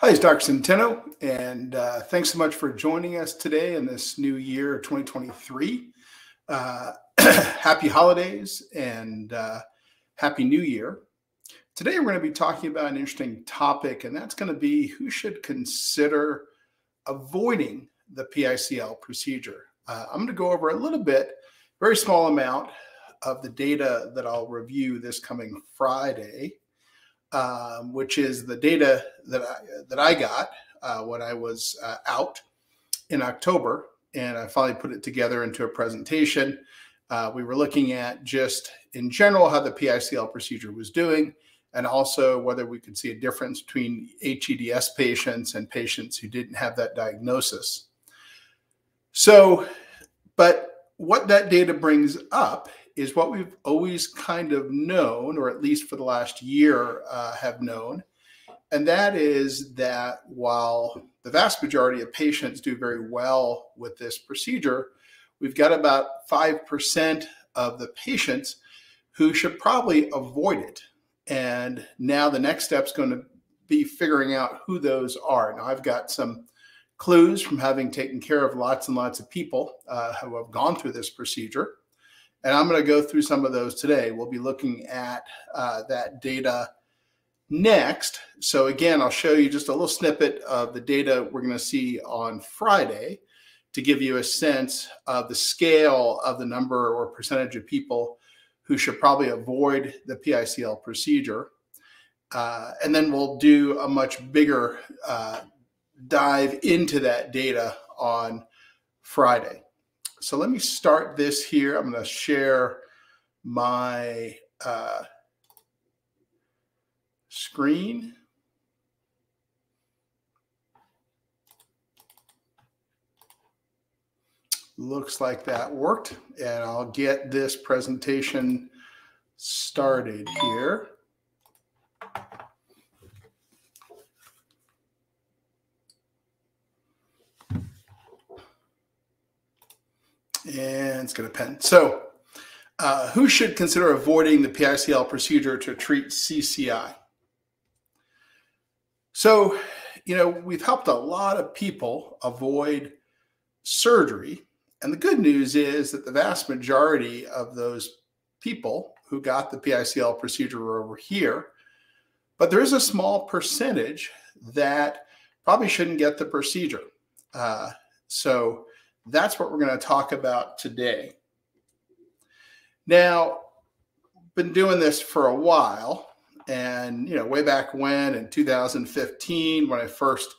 Hi, it's Dr. Centeno, and thanks so much for joining us today in this new year, 2023. Happy holidays and happy new year. Today, we're going to be talking about an interesting topic, and that's going to be who should consider avoiding the PICL procedure. I'm going to go over a little bit, very small amount of the data that I'll review this coming Friday. Which is the data that I got when I was out in October, and I finally put it together into a presentation. We were looking at just in general how the PICL procedure was doing, and also whether we could see a difference between HEDS patients and patients who didn't have that diagnosis. So, but what that data brings up is what we've always kind of known, or at least for the last year have known, and that is that while the vast majority of patients do very well with this procedure, we've got about 5% of the patients who should probably avoid it. And now the next step's going to be figuring out who those are. Now I've got some clues from having taken care of lots and lots of people who have gone through this procedure. And I'm going to go through some of those today. We'll be looking at that data next. So again, I'll show you just a little snippet of the data we're going to see on Friday to give you a sense of the scale of the number or percentage of people who should probably avoid the PICL procedure. And then we'll do a much bigger dive into that data on Friday. So let me start this here. I'm going to share my screen. Looks like that worked. And I'll get this presentation started here. And it's going to pen. So who should consider avoiding the PICL procedure to treat CCI? So, you know, we've helped a lot of people avoid surgery. And the good news is that the vast majority of those people who got the PICL procedure are over here. But there is a small percentage that probably shouldn't get the procedure. So that's what we're going to talk about today. Now, been doing this for a while, and, you know, way back when, in 2015, when I first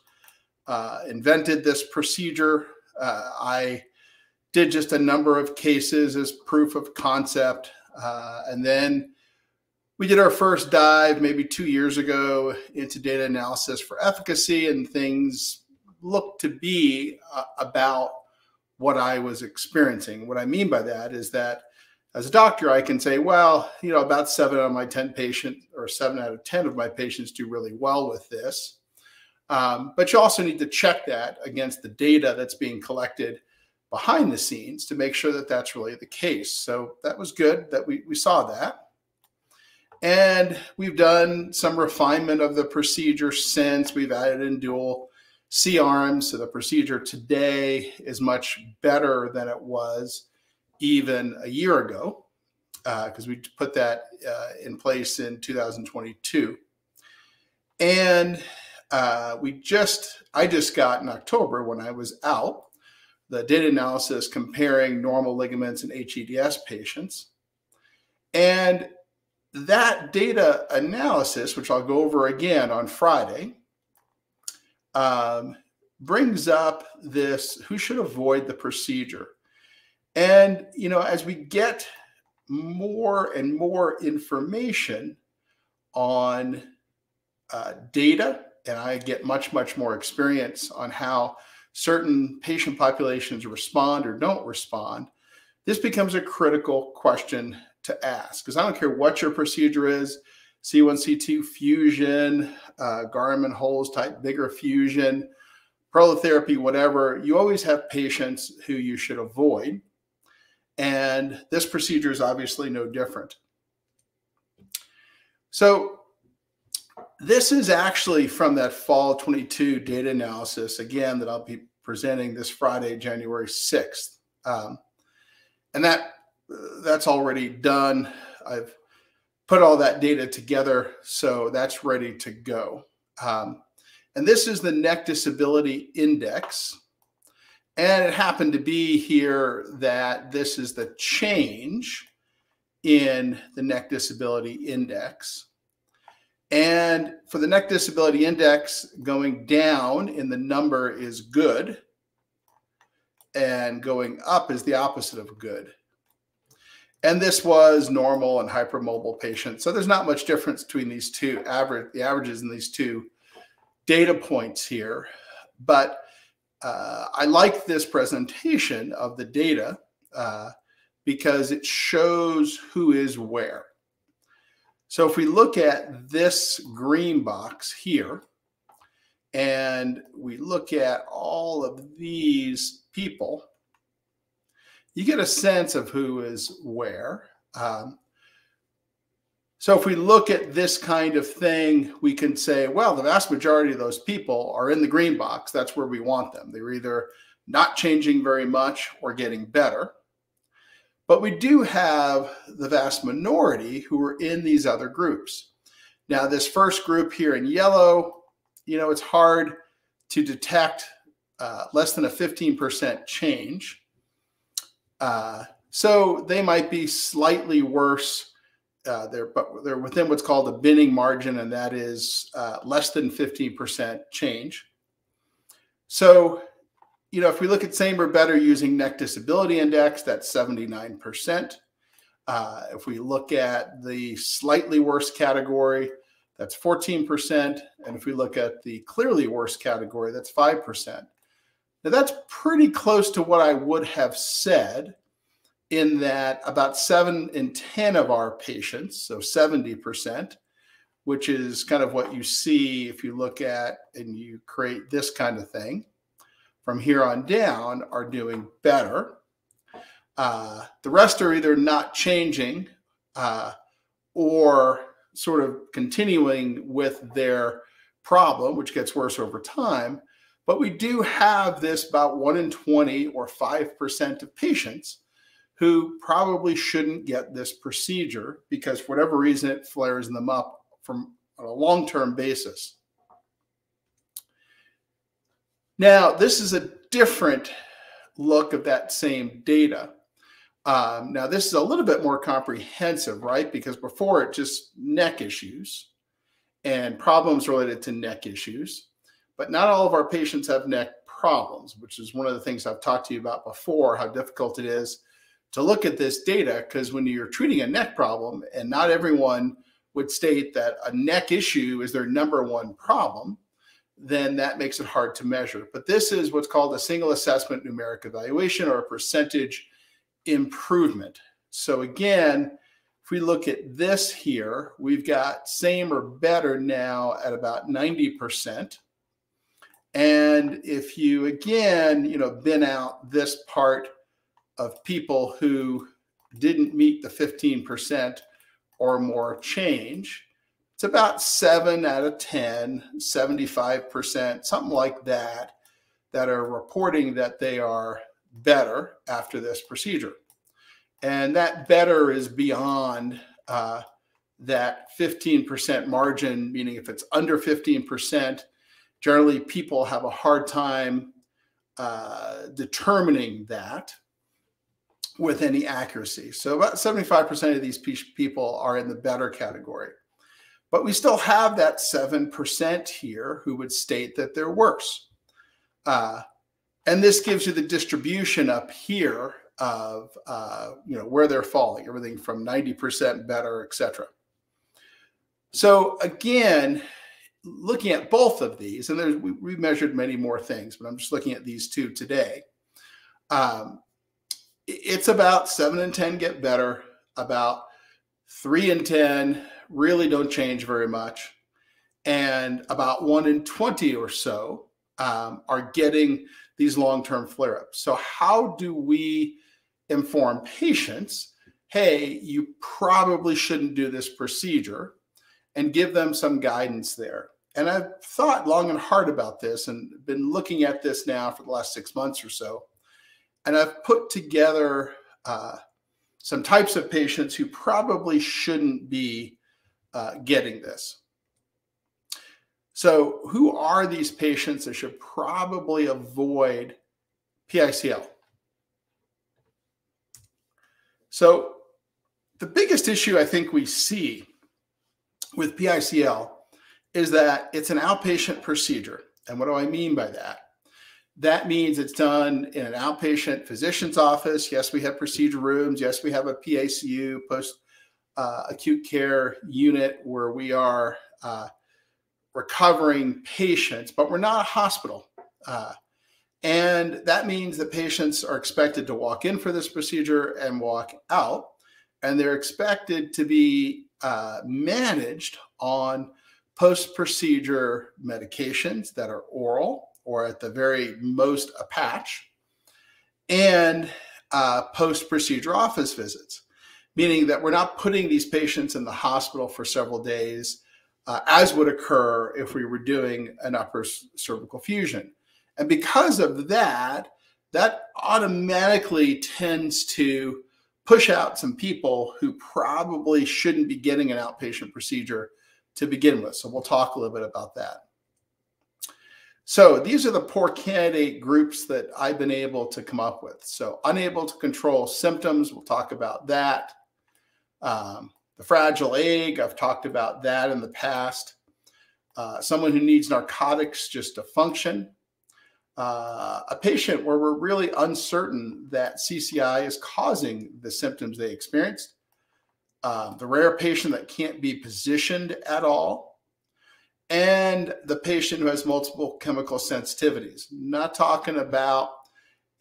invented this procedure, I did just a number of cases as proof of concept. And then we did our first dive maybe 2 years ago into data analysis for efficacy, and things looked to be about what I was experiencing. What I mean by that is that as a doctor, I can say, well, you know, about 7 out of my 10 patients, or 7 out of 10 of my patients do really well with this. But you also need to check that against the data that's being collected behind the scenes to make sure that that's really the case. So that was good that we saw that. And we've done some refinement of the procedure since. We've added in dual C-arms, so the procedure today is much better than it was even a year ago, because we put that in place in 2022. And I just got in October, when I was out, the data analysis comparing normal ligaments in HEDS patients. And that data analysis, which I'll go over again on Friday, brings up this, who should avoid the procedure. And, you know, as we get more and more information on data, and I get much, much more experience on how certain patient populations respond or don't respond, this becomes a critical question to ask. Because I don't care what your procedure is, C1, C2 fusion, Garmin holes type, bigger fusion, prolotherapy, whatever, you always have patients who you should avoid. And this procedure is obviously no different. So This is actually from that fall 22 data analysis, again, that I'll be presenting this Friday, January 6th. And that's already done. I've put all that data together, so that's ready to go. And this is the Neck Disability Index. And it happened to be here that this is the change in the Neck Disability Index. And for the Neck Disability Index, going down in the number is good, and going up is the opposite of good. And this was normal and hypermobile patients. So there's not much difference between these two, the averages in these two data points here. But I like this presentation of the data because it shows who is where. So if we look at this green box here, and we look at all of these people, you get a sense of who is where. So if we look at this kind of thing, we can say, well, the vast majority of those people are in the green box. That's where we want them. They're either not changing very much or getting better. But we do have the vast minority who are in these other groups. Now, this first group here in yellow, you know, it's hard to detect less than a 15% change. So they might be slightly worse. But they're within what's called a binning margin, and that is less than 15% change. So, you know, if we look at same or better using Neck Disability Index, that's 79%. If we look at the slightly worse category, that's 14%. And if we look at the clearly worse category, that's 5%. Now, that's pretty close to what I would have said, in that about 7 in 10 of our patients, so 70%, which is kind of what you see if you look at and you create this kind of thing, from here on down are doing better. The rest are either not changing or sort of continuing with their problem, which gets worse over time. But we do have this about 1 in 20 or 5% of patients who probably shouldn't get this procedure because for whatever reason it flares them up from on a long-term basis. Now, this is a different look of that same data. Now, this is a little bit more comprehensive, right? Because before it just neck issues and problems related to neck issues, but not all of our patients have neck problems, which is one of the things I've talked to you about before, how difficult it is to look at this data, because when you're treating a neck problem, and not everyone would state that a neck issue is their number one problem, then that makes it hard to measure. But this is what's called a single assessment numeric evaluation, or a percentage improvement. So again, if we look at this here, we've got same or better now at about 90%. And if you, again, you know, bin out this part of people who didn't meet the 15% or more change, it's about 7 out of 10, 75%, something like that, that are reporting that they are better after this procedure. And that better is beyond that 15% margin, meaning if it's under 15%, generally people have a hard time determining that with any accuracy. So about 75% of these people are in the better category. But we still have that 7% here who would state that they're worse. And this gives you the distribution up here of you know, where they're falling, everything from 90% better, et cetera. So again, looking at both of these, and we measured many more things, but I'm just looking at these two today. It's about 7 in 10 get better, about 3 in 10 really don't change very much, and about 1 in 20 or so are getting these long-term flare-ups. So how do we inform patients, hey, you probably shouldn't do this procedure, and give them some guidance there. And I've thought long and hard about this and been looking at this now for the last 6 months or so. And I've put together some types of patients who probably shouldn't be getting this. So who are these patients that should probably avoid PICL? So the biggest issue I think we see with PICL is that it's an outpatient procedure. And what do I mean by that? That means it's done in an outpatient physician's office. Yes, we have procedure rooms. Yes, we have a PACU, post-acute care unit, where we are recovering patients, but we're not a hospital. And that means that patients are expected to walk in for this procedure and walk out, and they're expected to be managed on post-procedure medications that are oral, or at the very most a patch, and post-procedure office visits, meaning that we're not putting these patients in the hospital for several days, as would occur if we were doing an upper cervical fusion. And because of that, that automatically tends to push out some people who probably shouldn't be getting an outpatient procedure to begin with. So we'll talk a little bit about that. So these are the poor candidate groups that I've been able to come up with. So unable to control symptoms, we'll talk about that. The fragile egg, I've talked about that in the past. Someone who needs narcotics just to function. A patient where we're really uncertain that CCI is causing the symptoms they experienced. The rare patient that can't be positioned at all. And the patient who has multiple chemical sensitivities. Not talking about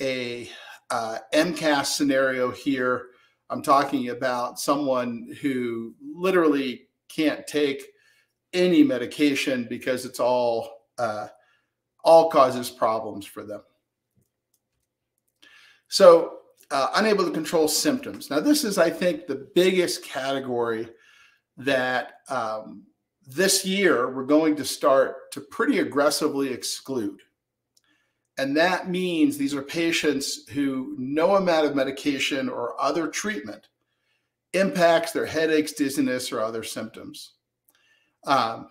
a MCAS scenario here. I'm talking about someone who literally can't take any medication because it's all causes problems for them. So unable to control symptoms. Now this is, I think, the biggest category that this year, we're going to start to pretty aggressively exclude. And that means these are patients who no amount of medication or other treatment impacts their headaches, dizziness, or other symptoms. And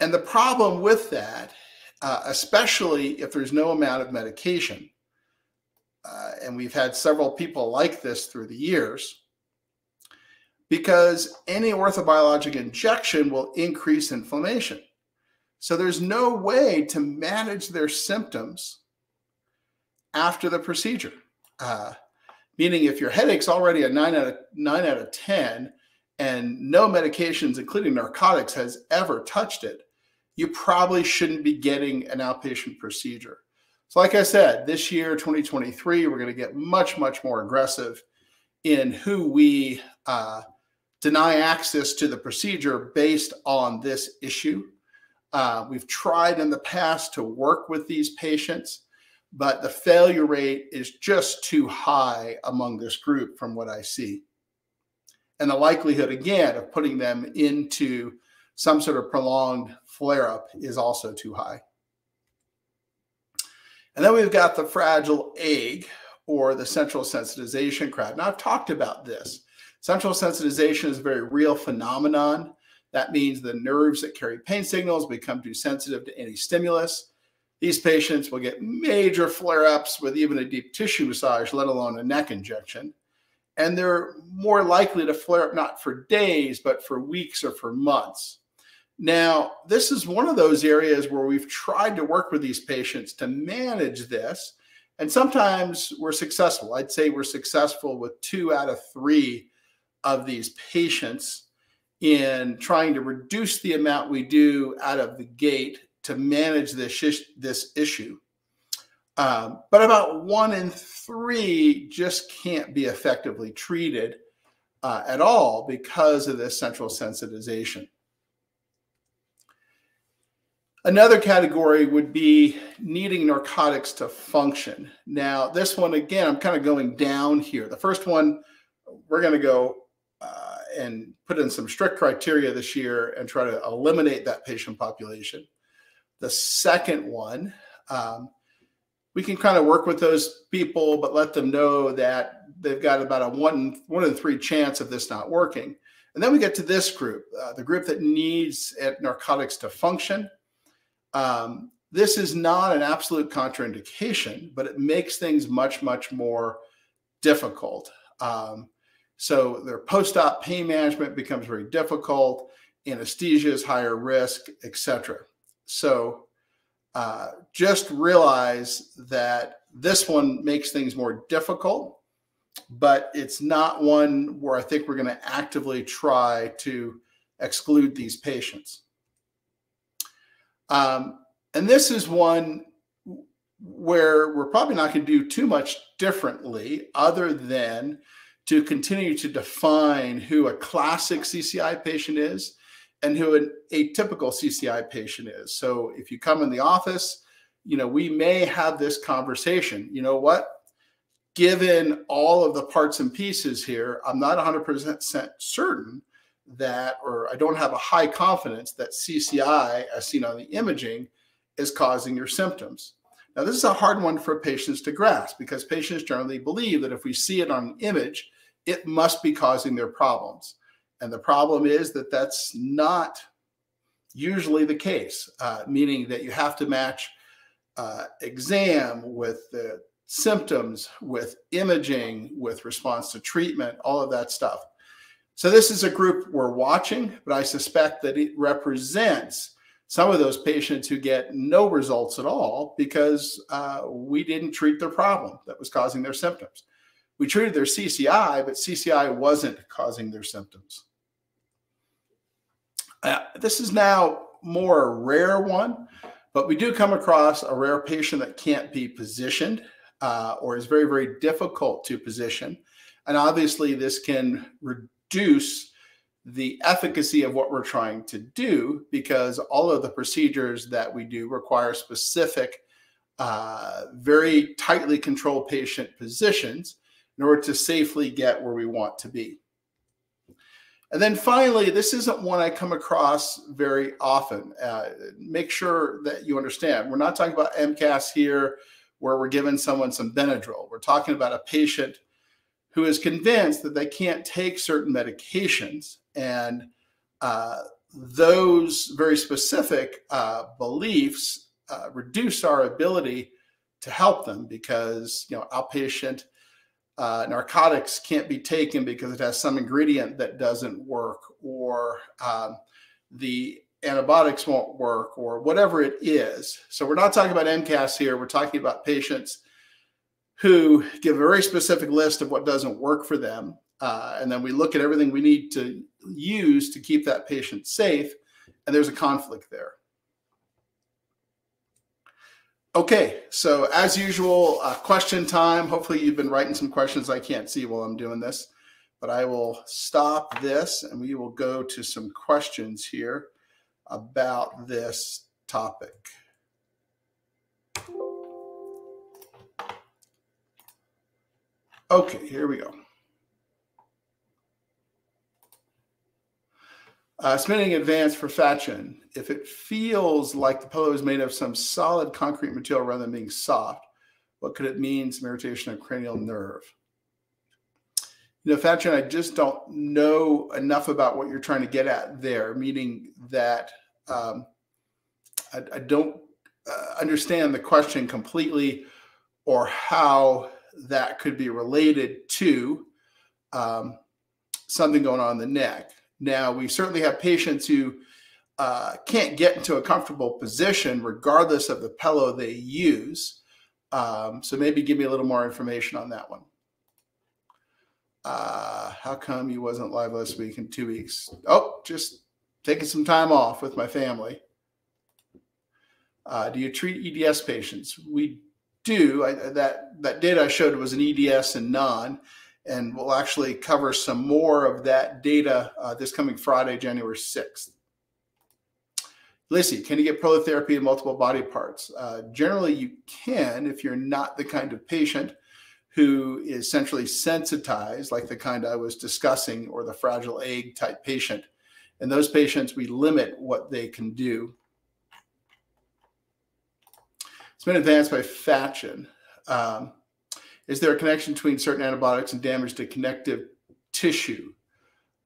the problem with that, especially if there's no amount of medication, and we've had several people like this through the years, because any orthobiologic injection will increase inflammation. So there's no way to manage their symptoms after the procedure. Meaning if your headache's already a 9 out of 10 and no medications, including narcotics, has ever touched it, you probably shouldn't be getting an outpatient procedure. So like I said, this year, 2023, we're going to get much, much more aggressive in who we deny access to the procedure based on this issue. We've tried in the past to work with these patients, but the failure rate is just too high among this group from what I see. And the likelihood, again, of putting them into some sort of prolonged flare-up is also too high. And then we've got the fragile egg, or the central sensitization crowd. Now, I've talked about this. Central sensitization is a very real phenomenon. That means the nerves that carry pain signals become too sensitive to any stimulus. These patients will get major flare-ups with even a deep tissue massage, let alone a neck injection. And they're more likely to flare up not for days, but for weeks or for months. Now, this is one of those areas where we've tried to work with these patients to manage this. And sometimes we're successful. I'd say we're successful with 2 out of 3 of these patients in trying to reduce the amount we do out of the gate to manage this issue. But about 1 in 3 just can't be effectively treated at all because of this central sensitization. Another category would be needing narcotics to function. Now, this one, again, I'm kind of going down here. The first one, we're going to go and put in some strict criteria this year and try to eliminate that patient population. The second one, we can kind of work with those people, but let them know that they've got about a one in three chance of this not working. And then we get to this group, the group that needs narcotics to function. This is not an absolute contraindication, but it makes things much, much more difficult. So their post-op pain management becomes very difficult. Anesthesia is higher risk, et cetera. So just realize that this one makes things more difficult, but it's not one where I think we're going to actively try to exclude these patients. And this is one where we're probably not going to do too much differently other than to continue to define who a classic CCI patient is and who an atypical CCI patient is. So if you come in the office, you know, we may have this conversation. You know what? Given all of the parts and pieces here, I'm not 100% certain that, or I don't have a high confidence that CCI, as seen on the imaging, is causing your symptoms. Now, this is a hard one for patients to grasp because patients generally believe that if we see it on an image, it must be causing their problems. And the problem is that that's not usually the case, meaning that you have to match exam with the symptoms, with imaging, with response to treatment, all of that stuff. So this is a group we're watching, but I suspect that it represents some of those patients who get no results at all because we didn't treat their problem that was causing their symptoms. We treated their CCI, but CCI wasn't causing their symptoms. This is now more a rare one, but we do come across a rare patient that can't be positioned or is very, very difficult to position. And obviously this can reduce the efficacy of what we're trying to do because all of the procedures that we do require specific, very tightly controlled patient positions in order to safely get where we want to be. And then finally, this isn't one I come across very often. Make sure that you understand. We're not talking about MCAS here where we're giving someone some Benadryl. We're talking about a patient who is convinced that they can't take certain medications. And those very specific beliefs reduce our ability to help them because, you know, outpatient narcotics can't be taken because it has some ingredient that doesn't work, or the antibiotics won't work, or whatever it is. So we're not talking about MCAS here. We're talking about patients who give a very specific list of what doesn't work for them. And then we look at everything we need to use to keep that patient safe. And there's a conflict there. Okay, so as usual, question time. Hopefully you've been writing some questions I can't see while I'm doing this, but I will stop this and we will go to some questions here about this topic. Okay, here we go. Spinning advance for Fatchin. If it feels like the pillow is made of some solid concrete material rather than being soft, what could it mean? Some irritation of cranial nerve. You know, Fatchin, I just don't know enough about what you're trying to get at there, meaning that I don't understand the question completely or how that could be related to something going on in the neck. Now, we certainly have patients who can't get into a comfortable position regardless of the pillow they use. So maybe give me a little more information on that one. How come you wasn't live last week in 2 weeks? Oh, just taking some time off with my family. Do you treat EDS patients? We do. That data I showed was an EDS and non. And we'll actually cover some more of that data this coming Friday, January 6th. Lissy, can you get pillow therapy in multiple body parts? Generally, you can if you're not the kind of patient who is centrally sensitized, like the kind I was discussing, or the fragile egg type patient. And those patients, we limit what they can do. It's been advanced by Fatchin. Is there a connection between certain antibiotics and damage to connective tissue?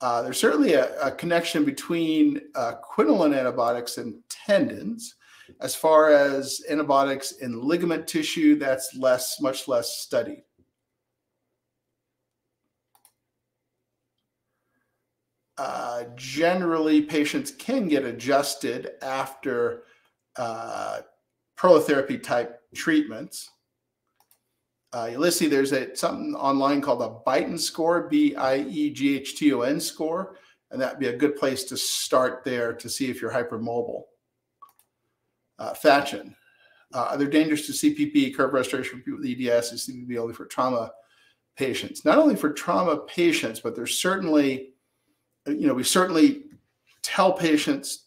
There's certainly a connection between quinolone antibiotics and tendons. As far as antibiotics in ligament tissue, that's less, much less studied. Generally, patients can get adjusted after prolotherapy type treatments. You'll see there's something online called a Beighton score, B-I-E-G-H-T-O-N score, and that'd be a good place to start there to see if you're hypermobile. Fatchin. Are there dangers to CPP, curve restoration for people with EDS, and CPP only for trauma patients? Not only for trauma patients, but there's certainly, you know, we certainly tell patients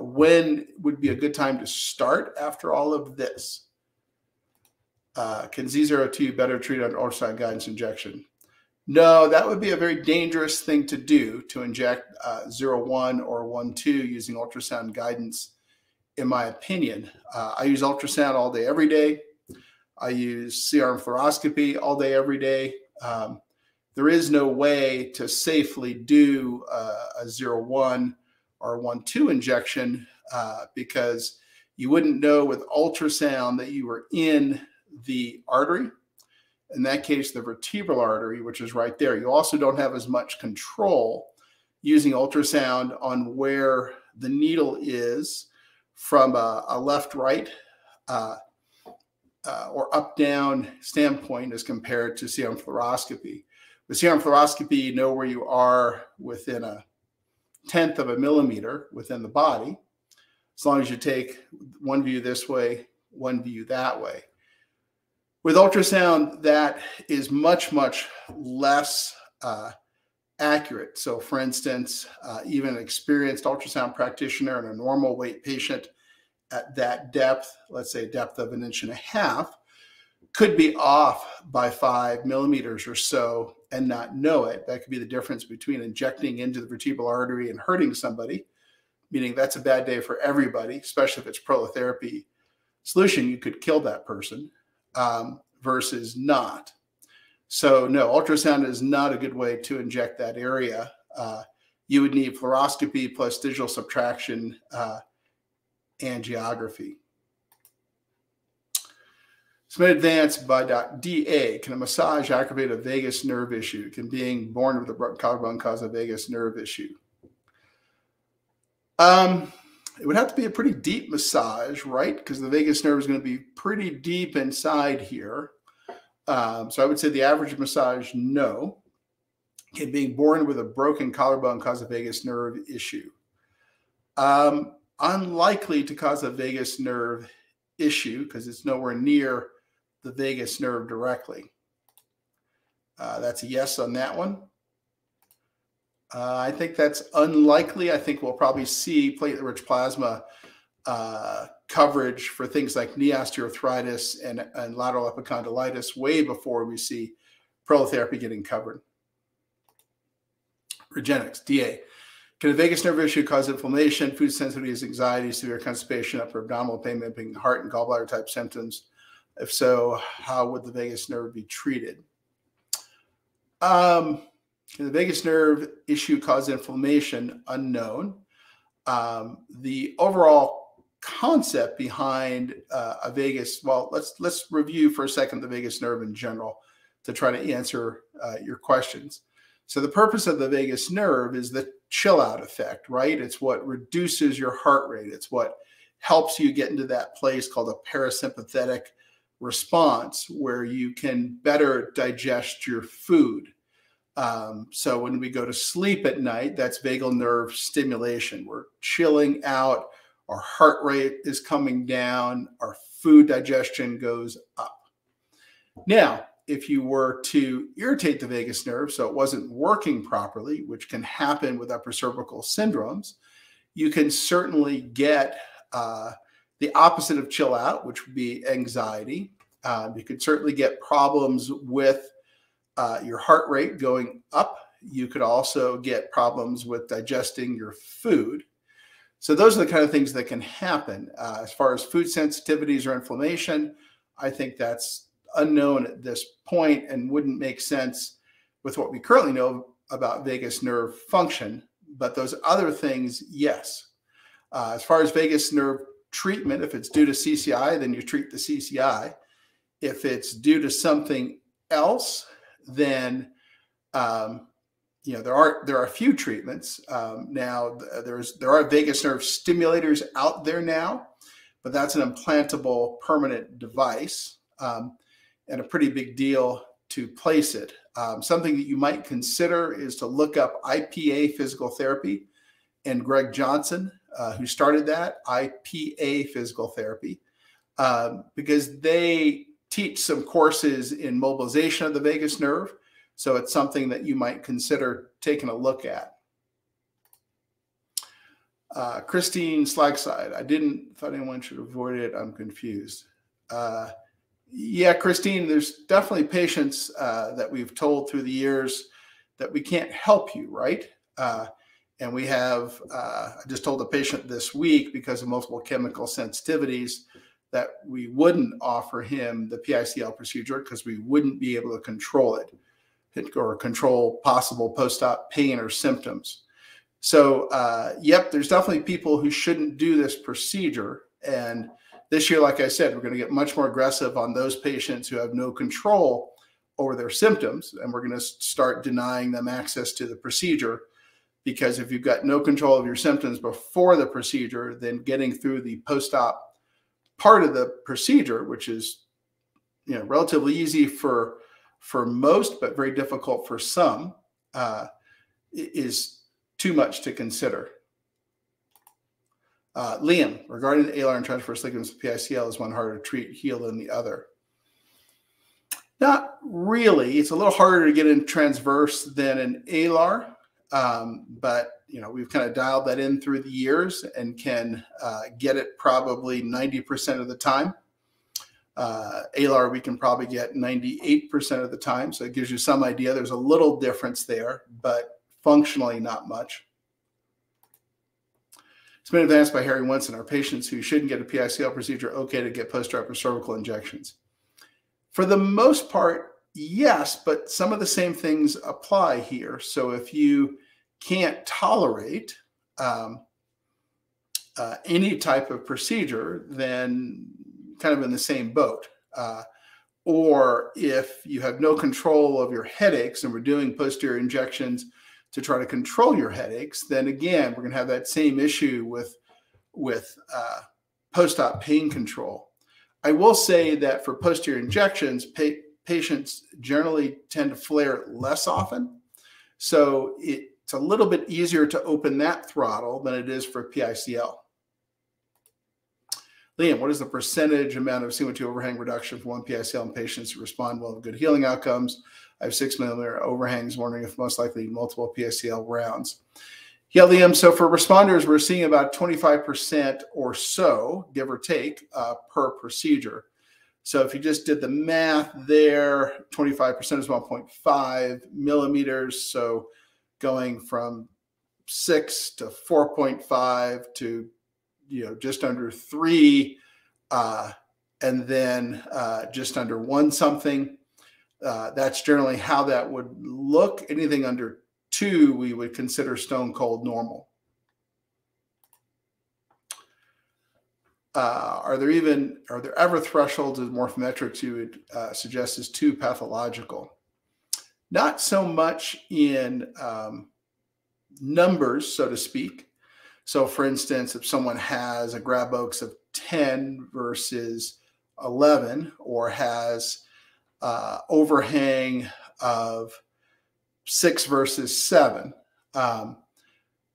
when would be a good time to start after all of this. Can Z02 better treat under ultrasound guidance injection? No, that would be a very dangerous thing to do, to inject 01 or 12 using ultrasound guidance, in my opinion. I use ultrasound all day, every day. I use C-arm fluoroscopy all day, every day. There is no way to safely do a 01 or 12 injection because you wouldn't know with ultrasound that you were in the artery, in that case, the vertebral artery, which is right there. You also don't have as much control using ultrasound on where the needle is from a left-right or up-down standpoint as compared to C-arm fluoroscopy. With C-arm fluoroscopy, you know where you are within a 1/10 of a millimeter within the body, as long as you take one view this way, one view that way. With ultrasound, that is much, much less accurate. So for instance, even an experienced ultrasound practitioner and a normal weight patient at that depth, let's say depth of 1.5 inches, could be off by 5 millimeters or so and not know it. That could be the difference between injecting into the vertebral artery and hurting somebody, meaning that's a bad day for everybody, especially if it's prolotherapy solution, you could kill that person. Versus not. So no, ultrasound is not a good way to inject that area. You would need fluoroscopy plus digital subtraction angiography. It's been advanced by DA. Can a massage aggravate a vagus nerve issue? Can being born with a broken collarbone cause a vagus nerve issue? It would have to be a pretty deep massage, right? Because the vagus nerve is going to be pretty deep inside here. So I would say the average massage, no. Can being born with a broken collarbone cause a vagus nerve issue? Unlikely to cause a vagus nerve issue because it's nowhere near the vagus nerve directly. That's a yes on that one. I think that's unlikely. I think we'll probably see platelet-rich plasma coverage for things like knee osteoarthritis and lateral epicondylitis way before we see prolotherapy getting covered. Regenexx, DA. Can a vagus nerve issue cause inflammation, food sensitivities, anxiety, severe constipation, upper abdominal pain, mapping, heart and gallbladder type symptoms? If so, how would the vagus nerve be treated? Can the vagus nerve issue cause inflammation? Unknown. The overall concept behind a vagus, well, let's review for a second the vagus nerve in general to try to answer your questions. So the purpose of the vagus nerve is the chill out effect, right? It's what reduces your heart rate. It's what helps you get into that place called a parasympathetic response where you can better digest your food. So when we go to sleep at night, that's vagal nerve stimulation. We're chilling out, our heart rate is coming down, our food digestion goes up. Now, if you were to irritate the vagus nerve so it wasn't working properly, which can happen with upper cervical syndromes, you can certainly get the opposite of chill out, which would be anxiety, You could certainly get problems with your heart rate going up. You could also get problems with digesting your food. So those are the kind of things that can happen. As far as food sensitivities or inflammation, I think that's unknown at this point and wouldn't make sense with what we currently know about vagus nerve function. But those other things, yes. As far as vagus nerve treatment, if it's due to CCI, then you treat the CCI. If it's due to something else, then you know, there are a few treatments. Now there are vagus nerve stimulators out there now, but that's an implantable permanent device and a pretty big deal to place it. Something that you might consider is to look up IPA physical therapy and Greg Johnson, who started that, IPA physical therapy, because they teach some courses in mobilization of the vagus nerve. So it's something that you might consider taking a look at. Christine Slagside, I thought anyone should avoid it. I'm confused. Yeah, Christine, there's definitely patients that we've told through the years that we can't help you, right? And we have, I just told a patient this week because of multiple chemical sensitivities that we wouldn't offer him the PICL procedure because we wouldn't be able to control it or control possible post-op pain or symptoms. So, yep, there's definitely people who shouldn't do this procedure. And this year, like I said, we're going to get much more aggressive on those patients who have no control over their symptoms. And we're going to start denying them access to the procedure, because if you've got no control of your symptoms before the procedure, then getting through the post-op part of the procedure, which is, you know, relatively easy for most, but very difficult for some, is too much to consider. Liam, regarding the alar and transverse ligaments, PICL is one harder to treat, heal than the other. Not really. It's a little harder to get in transverse than an alar, but you know, we've kind of dialed that in through the years and can get it probably 90% of the time. ALAR, we can probably get 98% of the time. So it gives you some idea. There's a little difference there, but functionally not much. It's been advanced by Harry Winston. Are patients who shouldn't get a PICL procedure okay to get post-op or cervical injections? For the most part, yes, but some of the same things apply here. So if you can't tolerate any type of procedure, then kind of in the same boat. Or if you have no control of your headaches and we're doing posterior injections to try to control your headaches, then again, we're going to have that same issue with post-op pain control. I will say that for posterior injections, patients generally tend to flare less often. So it's a little bit easier to open that throttle than it is for PICL. Liam, what is the percentage amount of CO2 overhang reduction for one PICL in patients who respond well to good healing outcomes? I have 6 millimeter overhangs, wondering if most likely multiple PICL rounds. Yeah, Liam, so for responders, we're seeing about 25% or so, give or take, per procedure. So if you just did the math there, 25% is 1.5 millimeters, so going from 6 to 4.5 to, you know, just under 3, and then just under 1 something. That's generally how that would look. Anything under 2, we would consider stone cold normal. Are there ever thresholds of morphometrics you would suggest is too pathological? Not so much in numbers, so to speak. So for instance, if someone has a Grabox of 10 versus 11, or has overhang of 6 versus 7.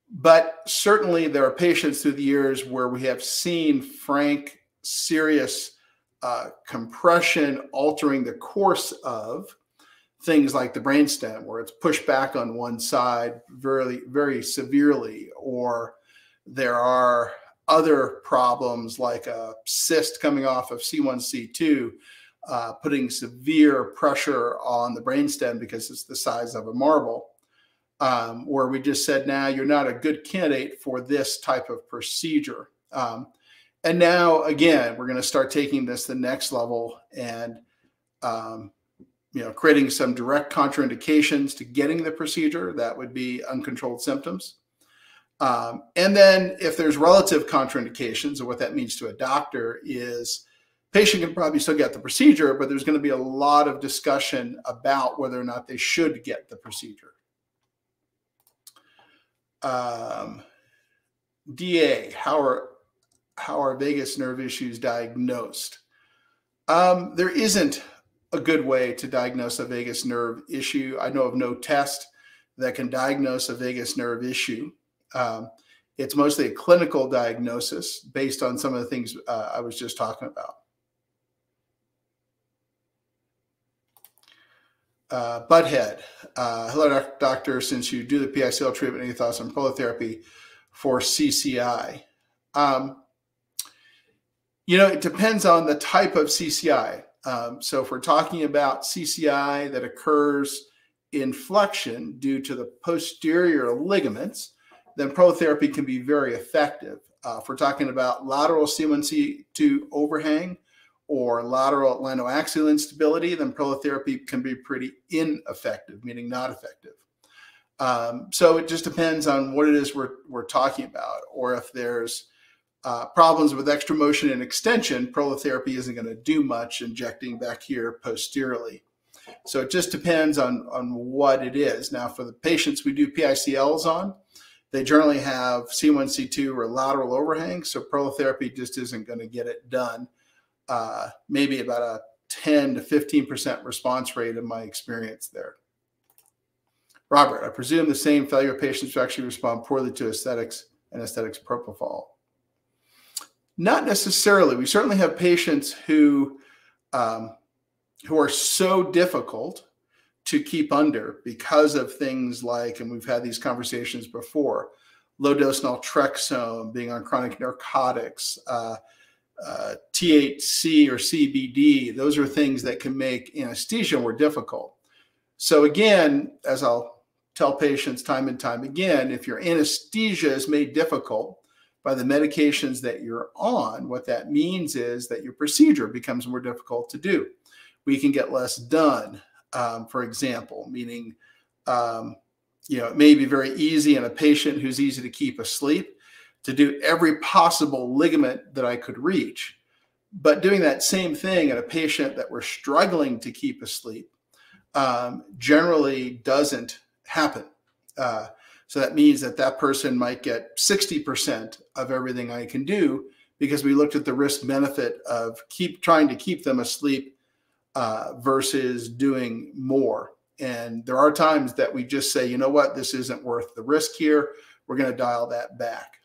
But certainly there are patients through the years where we have seen frank, serious compression altering the course of things like the brainstem, where it's pushed back on one side very, very severely, or there are other problems like a cyst coming off of C1, C2 putting severe pressure on the brainstem because it's the size of a marble, where we just said, now you're not a good candidate for this type of procedure. And now, again, we're going to start taking this the next level and creating some direct contraindications to getting the procedure. That would be uncontrolled symptoms. And then if there's relative contraindications, and what that means to a doctor is patient can probably still get the procedure, but there's going to be a lot of discussion about whether or not they should get the procedure. DA, how are vagus nerve issues diagnosed? There isn't a good way to diagnose a vagus nerve issue. I know of no test that can diagnose a vagus nerve issue. It's mostly a clinical diagnosis based on some of the things I was just talking about. Butt head. Hello, doctor. Since you do the PICL treatment, any thoughts on prolotherapy for CCI? It depends on the type of CCI. So if we're talking about CCI that occurs in flexion due to the posterior ligaments, then prolotherapy can be very effective. If we're talking about lateral C1-C2 overhang or lateral atlantoaxial instability, then prolotherapy can be pretty ineffective, meaning not effective. So it just depends on what it is we're talking about, or if there's problems with extra motion and extension, prolotherapy isn't going to do much injecting back here posteriorly. So it just depends on what it is. Now, for the patients we do PICLs on, they generally have C1, C2 or lateral overhang, so prolotherapy just isn't going to get it done. Maybe about a 10 to 15% response rate in my experience there. Robert, I presume the same failure patients who actually respond poorly to aesthetics and aesthetics propofol. Not necessarily. We certainly have patients who are so difficult to keep under because of things like, and we've had these conversations before, low-dose naltrexone, being on chronic narcotics, THC or CBD. Those are things that can make anesthesia more difficult. So again, as I'll tell patients time and time again, if your anesthesia is made difficult by the medications that you're on, what that means is that your procedure becomes more difficult to do. We can get less done, for example, meaning, it may be very easy in a patient who's easy to keep asleep to do every possible ligament that I could reach. But doing that same thing in a patient that we're struggling to keep asleep generally doesn't happen. So that means that person might get 60% of everything I can do because we looked at the risk benefit of trying to keep them asleep versus doing more. And there are times that we just say, you know what, this isn't worth the risk here. We're going to dial that back.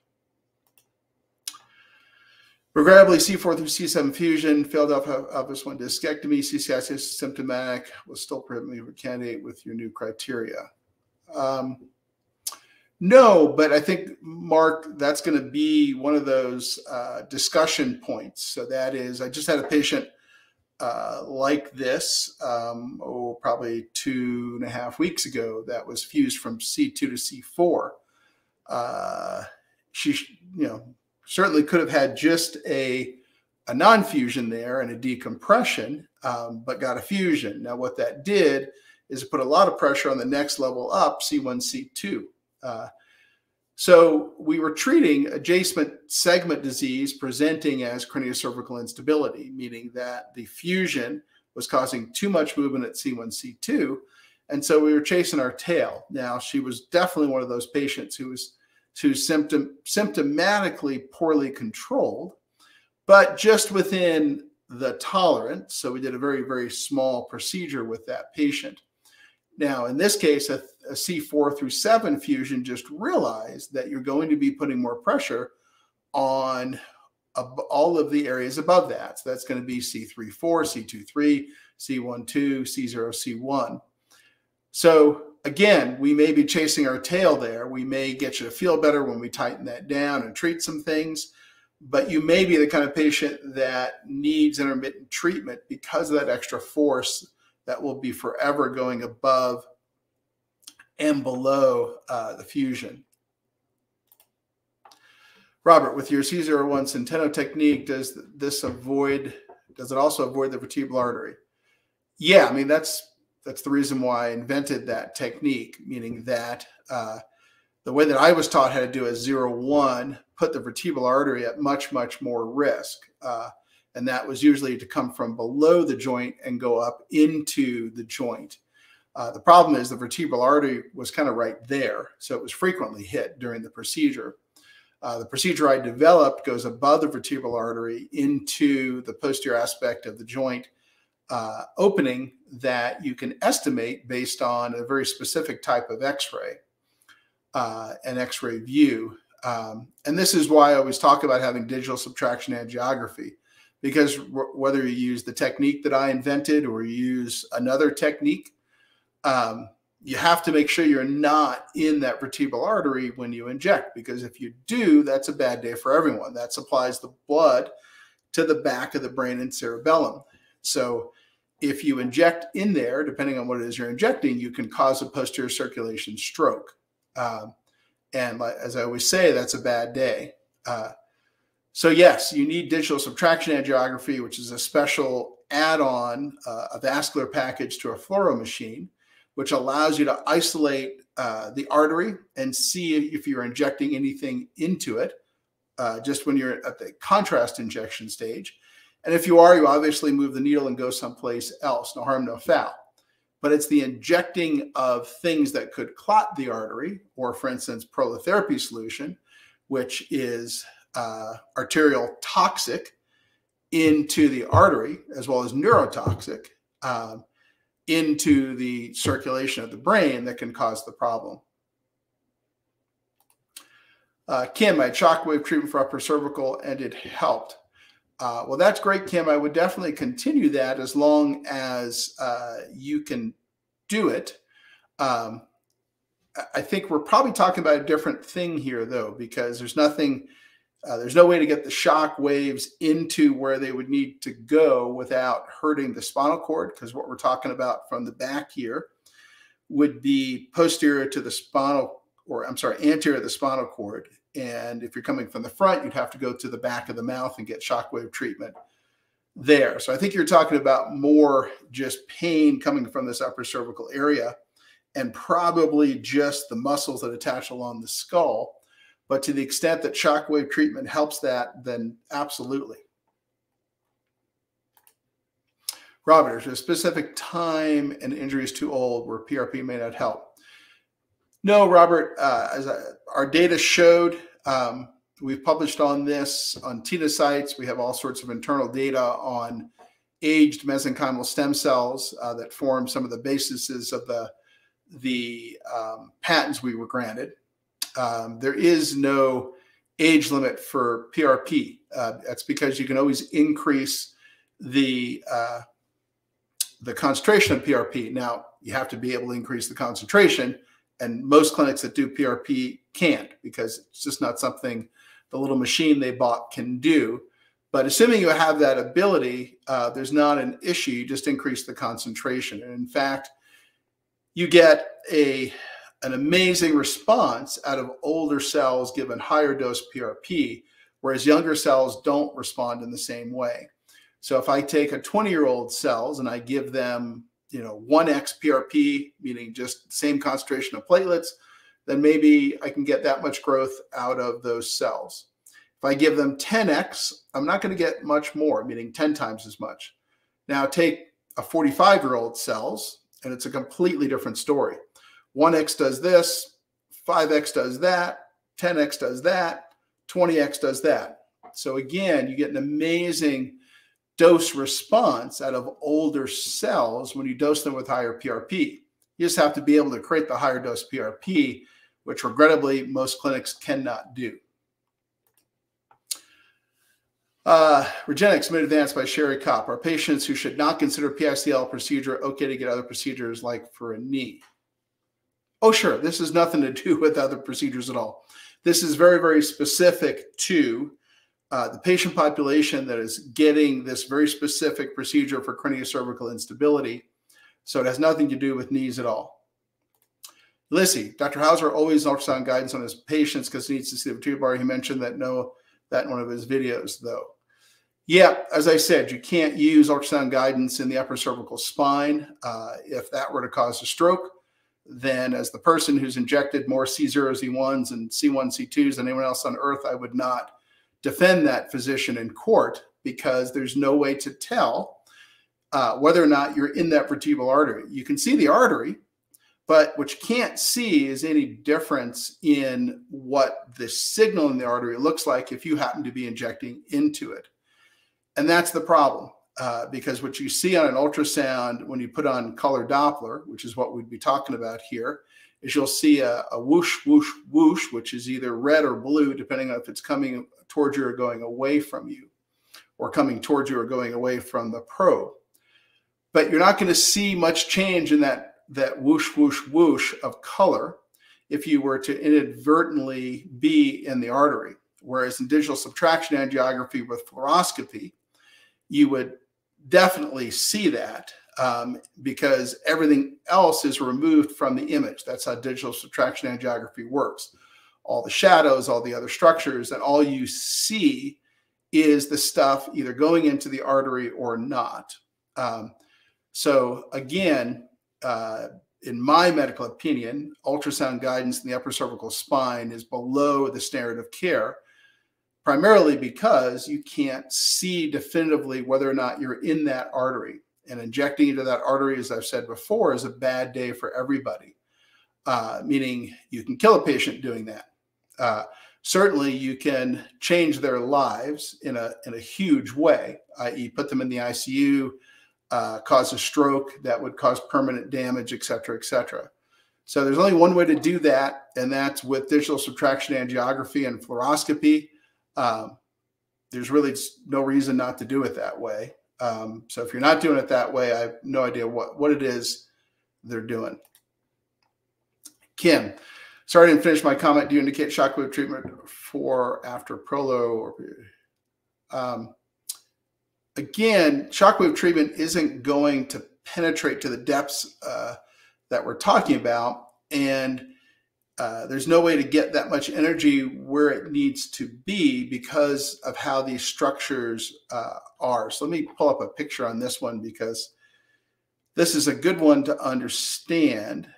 Regrettably, C4 through C7 fusion, failed alpha-1 discectomy, CCI is symptomatic, will still permit a candidate with your new criteria. No, but I think, Mark, that's going to be one of those discussion points. So that is, I just had a patient like this, probably 2.5 weeks ago, that was fused from C2 to C4. She, certainly could have had just a non-fusion there and a decompression, but got a fusion. Now, what that did is put a lot of pressure on the next level up, C1, C2. So we were treating adjacent segment disease presenting as craniocervical instability, meaning that the fusion was causing too much movement at C1, C2. And so we were chasing our tail. Now, she was definitely one of those patients who was symptomatically poorly controlled, but just within the tolerance. So we did a very, very small procedure with that patient. Now, in this case, a C4 through 7 fusion just realized that you're going to be putting more pressure on all of the areas above that. So that's going to be C3-4, C2-3, C1-2, C0-C1. So again, we may be chasing our tail there. We may get you to feel better when we tighten that down and treat some things, But you may be the kind of patient that needs intermittent treatment because of that extra force that will be forever going above and below the fusion. Robert, with your C01 Centeno technique, does this avoid, does it also avoid the vertebral artery? Yeah, I mean, that's the reason why I invented that technique, meaning that the way that I was taught how to do a 01 put the vertebral artery at much, much more risk. And that was usually to come from below the joint and go up into the joint. The problem is the vertebral artery was kind of right there. So it was frequently hit during the procedure. The procedure I developed goes above the vertebral artery into the posterior aspect of the joint opening that you can estimate based on a very specific type of x-ray, an x-ray view. And this is why I always talk about having digital subtraction angiography, because whether you use the technique that I invented or you use another technique, you have to make sure you're not in that vertebral artery when you inject, because if you do, that's a bad day for everyone. That supplies the blood to the back of the brain and cerebellum. So if you inject in there, depending on what it is you're injecting, you can cause a posterior circulation stroke. And as I always say, that's a bad day. So yes, you need digital subtraction angiography, which is a special add-on, a vascular package to a fluoro machine, which allows you to isolate the artery and see if you're injecting anything into it, just when you're at the contrast injection stage. And if you are, you obviously move the needle and go someplace else, no harm, no foul. But it's the injecting of things that could clot the artery, or for instance, prolotherapy solution, which is arterial toxic into the artery, as well as neurotoxic into the circulation of the brain that can cause the problem. Kim, I had shockwave treatment for upper cervical and it helped. Well, that's great, Kim. I would definitely continue that as long as you can do it. I think we're probably talking about a different thing here, though, because there's nothing, there's no way to get the shock waves into where they would need to go without hurting the spinal cord, because what we're talking about from the back here would be posterior to the spinal, or I'm sorry, anterior to the spinal cord. And if you're coming from the front, you'd have to go to the back of the mouth and get shockwave treatment there. So I think you're talking about more just pain coming from this upper cervical area and probably just the muscles that attach along the skull. But to the extent that shockwave treatment helps that, then absolutely. Robert, is there a specific time an injury is too old where PRP may not help? No, Robert, as our data showed, we've published on this on TINA sites. We have all sorts of internal data on aged mesenchymal stem cells that form some of the bases of the patents we were granted. There is no age limit for PRP. That's because you can always increase the concentration of PRP. Now, you have to be able to increase the concentration. And most clinics that do PRP can't, because it's just not something the little machine they bought can do. But assuming you have that ability, there's not an issue. You just increase the concentration. And in fact, you get an amazing response out of older cells given higher dose PRP, whereas younger cells don't respond in the same way. So if I take a 20-year-old cells and I give them 1x PRP, meaning just same concentration of platelets, then maybe I can get that much growth out of those cells. If I give them 10x, I'm not going to get much more, meaning 10 times as much. Now take a 45-year-old cells, and it's a completely different story. 1x does this, 5x does that, 10x does that, 20x does that. So again, you get an amazing dose response out of older cells when you dose them with higher PRP. You just have to be able to create the higher dose PRP, which regrettably most clinics cannot do. Regenexx, mid-advanced by Sherry Kopp. Are patients who should not consider PICL procedure okay to get other procedures like for a knee? Oh, sure. This has nothing to do with other procedures at all. This is very, very specific to the patient population that is getting this very specific procedure for craniocervical instability. So it has nothing to do with knees at all. Lissy, Dr. Hauser always ultrasound guidance on his patients because he needs to see the vertebral bar. He mentioned that in one of his videos though. Yeah, as I said, you can't use ultrasound guidance in the upper cervical spine. If that were to cause a stroke, then as the person who's injected more C0, Z1s and C1, C2s than anyone else on earth, I would not defend that physician in court because there's no way to tell whether or not you're in that vertebral artery. You can see the artery, but what you can't see is any difference in what the signal in the artery looks like if you happen to be injecting into it. And that's the problem because what you see on an ultrasound when you put on color Doppler, which is what we'd be talking about here, is you'll see a whoosh, whoosh, whoosh, which is either red or blue, depending on if it's coming towards you or going away from you, or coming towards you or going away from the probe. But you're not going to see much change in that whoosh, whoosh, whoosh of color if you were to inadvertently be in the artery. Whereas in digital subtraction angiography with fluoroscopy, you would definitely see that because everything else is removed from the image. That's how digital subtraction angiography works. All the shadows, all the other structures, and all you see is the stuff either going into the artery or not. So again, in my medical opinion, ultrasound guidance in the upper cervical spine is below the standard of care, primarily because you can't see definitively whether or not you're in that artery. And injecting into that artery, as I've said before, is a bad day for everybody, meaning you can kill a patient doing that. Certainly, you can change their lives in a huge way, i.e. put them in the ICU, cause a stroke that would cause permanent damage, et cetera, et cetera. So there's only one way to do that, and that's with digital subtraction angiography and fluoroscopy. There's really no reason not to do it that way. So if you're not doing it that way, I have no idea what it is they're doing. Kim, sorry I didn't finish my comment. Do you indicate shockwave treatment for after prolo? Or, again, shockwave treatment isn't going to penetrate to the depths that we're talking about, and there's no way to get that much energy where it needs to be because of how these structures are. So let me pull up a picture on this one because this is a good one to understand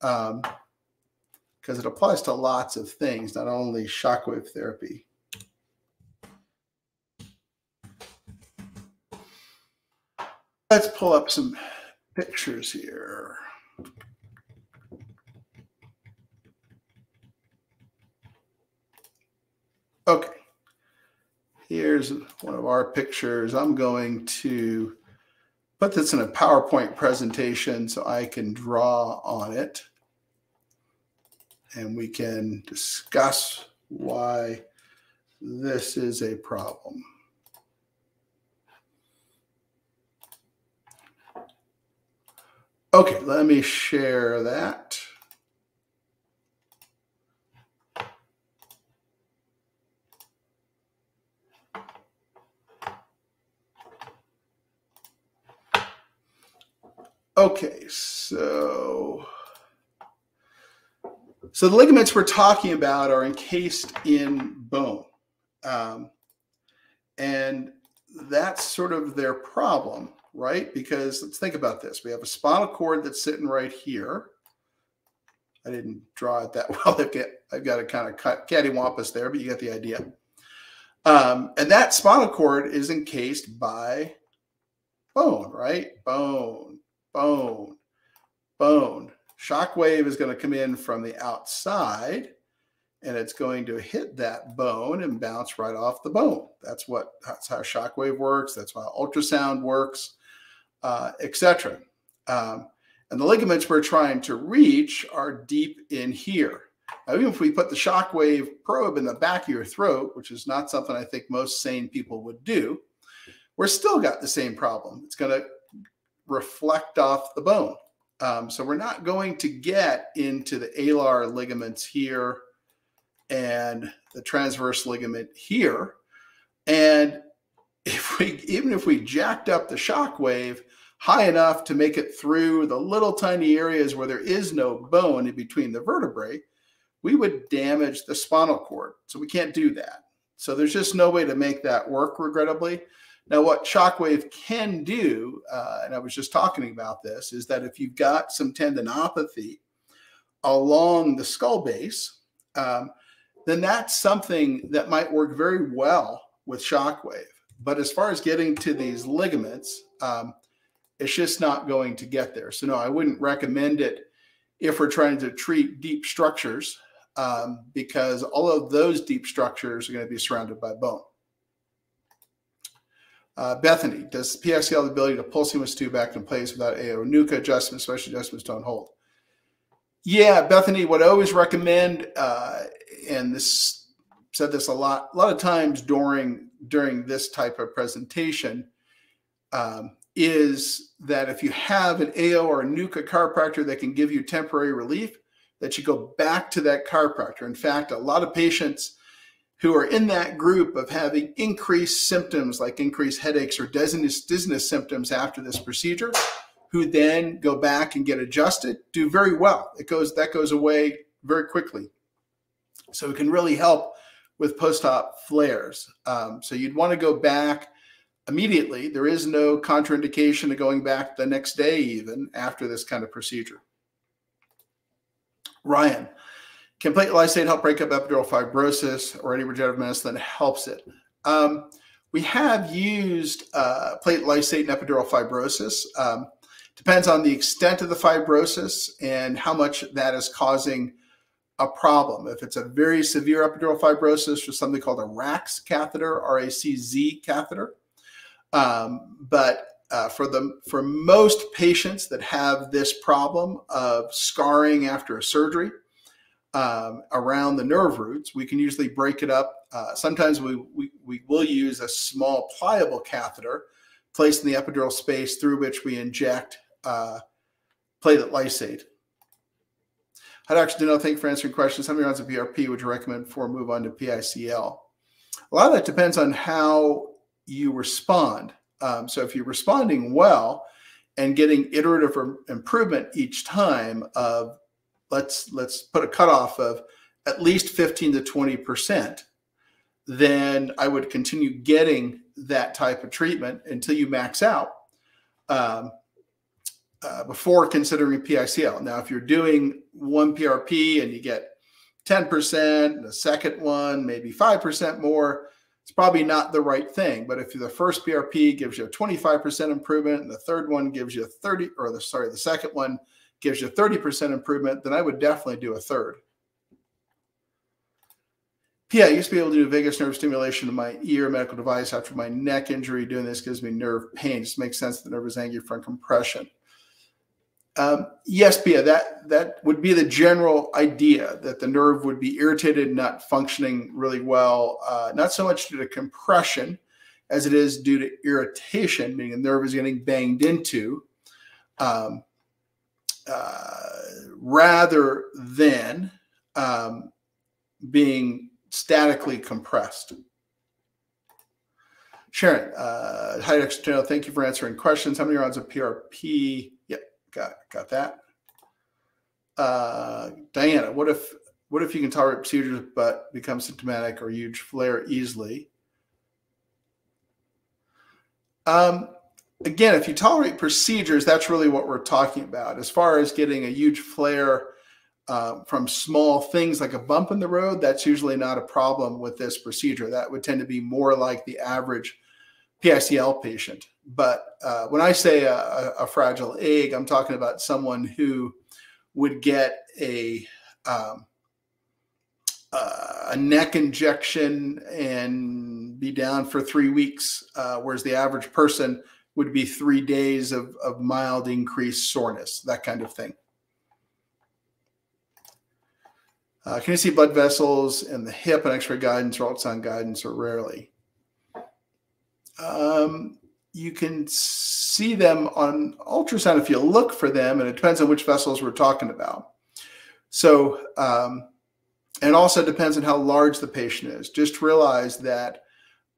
because it applies to lots of things, not only shockwave therapy. Let's pull up some pictures here. Okay, here's one of our pictures. I'm going to put this in a PowerPoint presentation so I can draw on it and we can discuss why this is a problem. Okay, let me share that. Okay, so the ligaments we're talking about are encased in bone. And that's sort of their problem, right? Because let's think about this. We have a spinal cord that's sitting right here. I didn't draw it that well. I've got a kind of cattywampus there, but you get the idea. And that spinal cord is encased by bone, right? Bone, bone, bone. Shockwave is going to come in from the outside and it's going to hit that bone and bounce right off the bone. That's how shockwave works. That's how ultrasound works, etc. And the ligaments we're trying to reach are deep in here. Now, even if we put the shockwave probe in the back of your throat, which is not something I think most sane people would do, we're still got the same problem. It's going to reflect off the bone. So we're not going to get into the alar ligaments here and the transverse ligament here. And if we, even if we jacked up the shock wave high enough to make it through the little tiny areas where there is no bone in between the vertebrae, we would damage the spinal cord. So we can't do that. So there's just no way to make that work, regrettably. Now, what shockwave can do, and I was just talking about this, is that if you've got some tendinopathy along the skull base, then that's something that might work very well with shockwave. But as far as getting to these ligaments, it's just not going to get there. So no, I wouldn't recommend it if we're trying to treat deep structures, because all of those deep structures are going to be surrounded by bone. Bethany, does PICL have the ability to pull sequence 2 back in place without AO NUCCA adjustments, especially adjustments don't hold? Yeah, Bethany, what I always recommend, and this said this a lot of times during this type of presentation, is that if you have an AO or a NUCCA chiropractor that can give you temporary relief, that you go back to that chiropractor. In fact, a lot of patients who are in that group of having increased symptoms, like increased headaches or dizziness symptoms after this procedure, who then go back and get adjusted, do very well. That goes away very quickly. So it can really help with post-op flares. So you'd want to go back immediately. There is no contraindication to going back the next day, even after this kind of procedure. Ryan, can platelet lysate help break up epidural fibrosis or any regenerative medicine that helps it? We have used platelet lysate and epidural fibrosis. Depends on the extent of the fibrosis and how much that is causing a problem. If it's a very severe epidural fibrosis, there's something called a RACZ catheter, R-A-C-Z catheter. For most patients that have this problem of scarring after a surgery, around the nerve roots, we can usually break it up. Sometimes we will use a small pliable catheter placed in the epidural space through which we inject platelet lysate. Hi, Dr. Centeno, thank you for answering questions. How many rounds of PRP would you recommend before we move on to PICL? A lot of that depends on how you respond. So if you're responding well and getting iterative improvement each time of let's put a cutoff of at least 15 to 20%, then I would continue getting that type of treatment until you max out before considering PICL. Now, if you're doing one PRP and you get 10%, the second one, maybe 5% more, it's probably not the right thing. But if the first PRP gives you a 25% improvement and the third one gives you a 30, or the second one gives you 30% improvement, then I would definitely do a third. Yeah, I used to be able to do vagus nerve stimulation in my ear medical device after my neck injury. Doing this gives me nerve pain. Just makes sense that the nerve is angular from compression. Yes, Pia, that would be the general idea, that the nerve would be irritated, not functioning really well, not so much due to compression as it is due to irritation, meaning the nerve is getting banged into, rather than being statically compressed. Sharon, hi, Dr. Centeno, thank you for answering questions. How many rounds of PRP? Yep, got that. Diana, what if you can tolerate procedures but become symptomatic or huge flare easily? Again, if you tolerate procedures, that's really what we're talking about. As far as getting a huge flare from small things like a bump in the road, that's usually not a problem with this procedure. That would tend to be more like the average PICL patient. But when I say a fragile egg, I'm talking about someone who would get a neck injection and be down for 3 weeks, whereas the average person would be 3 days of mild increased soreness, that kind of thing. Can you see blood vessels in the hip and X-ray guidance or ultrasound guidance, or rarely? You can see them on ultrasound if you look for them, and it depends on which vessels we're talking about. So, and also depends on how large the patient is. Just realize that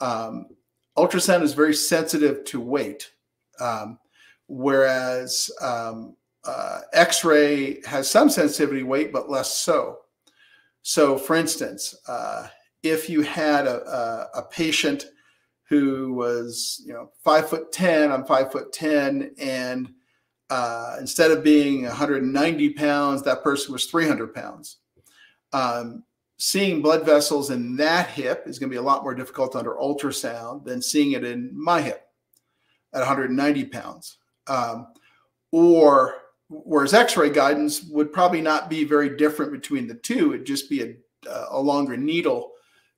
Ultrasound is very sensitive to weight, whereas X-ray has some sensitivity to weight, but less so. So for instance, if you had a patient who was, 5'10", I'm 5'10", and instead of being 190 pounds, that person was 300 pounds. Seeing blood vessels in that hip is going to be a lot more difficult under ultrasound than seeing it in my hip at 190 pounds. Whereas X-ray guidance would probably not be very different between the two. It'd just be a longer needle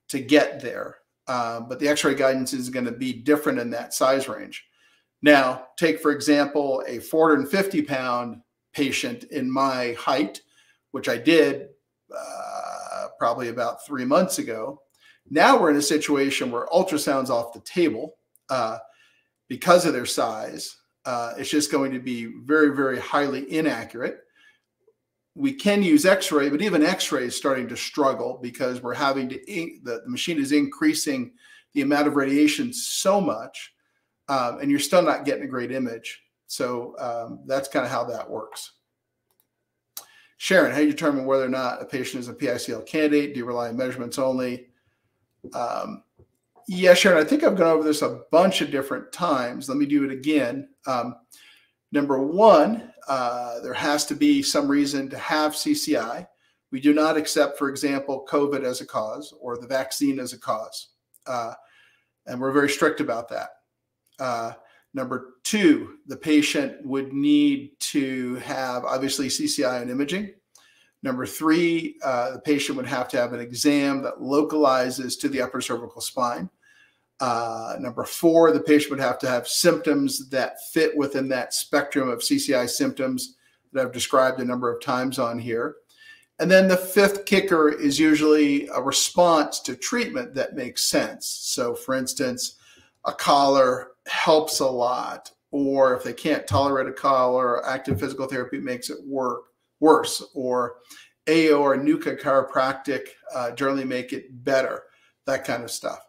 to get there. But the X-ray guidance is going to be different in that size range. Now, take, for example, a 450-pound patient in my height, which I did probably about 3 months ago. Now we're in a situation where ultrasound's off the table because of their size. It's just going to be very, very highly inaccurate. We can use X-ray, but even X-ray is starting to struggle because we're having to, the machine is increasing the amount of radiation so much, and you're still not getting a great image. So that's kind of how that works. Sharon, how do you determine whether or not a patient is a PICL candidate? Do you rely on measurements only? Yeah, Sharon, I think I've gone over this a bunch of different times. Let me do it again. Number one, there has to be some reason to have CCI. We do not accept, for example, COVID as a cause or the vaccine as a cause. And we're very strict about that. Number two, the patient would need to have, obviously, CCI and imaging. Number three, the patient would have to have an exam that localizes to the upper cervical spine. Number four, the patient would have to have symptoms that fit within that spectrum of CCI symptoms that I've described a number of times on here. And then the fifth kicker is usually a response to treatment that makes sense. So for instance, a collar helps a lot, or if they can't tolerate a collar, active physical therapy makes it worse, or AO or NUCCA chiropractic generally make it better, that kind of stuff.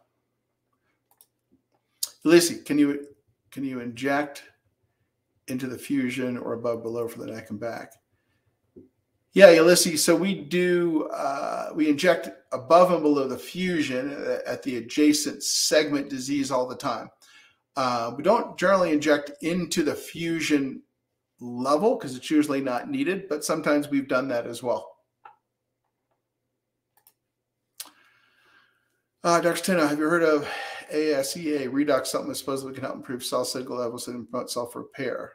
Lisi, can you inject into the fusion or above below for the neck and back? Yeah, Ulysses. So we do, we inject above and below the fusion at the adjacent segment disease all the time. We don't generally inject into the fusion level because it's usually not needed, but sometimes we've done that as well. Dr. Centeno, have you heard of ASEA redox supplement supposedly can help improve cell signal levels and promote self-repair?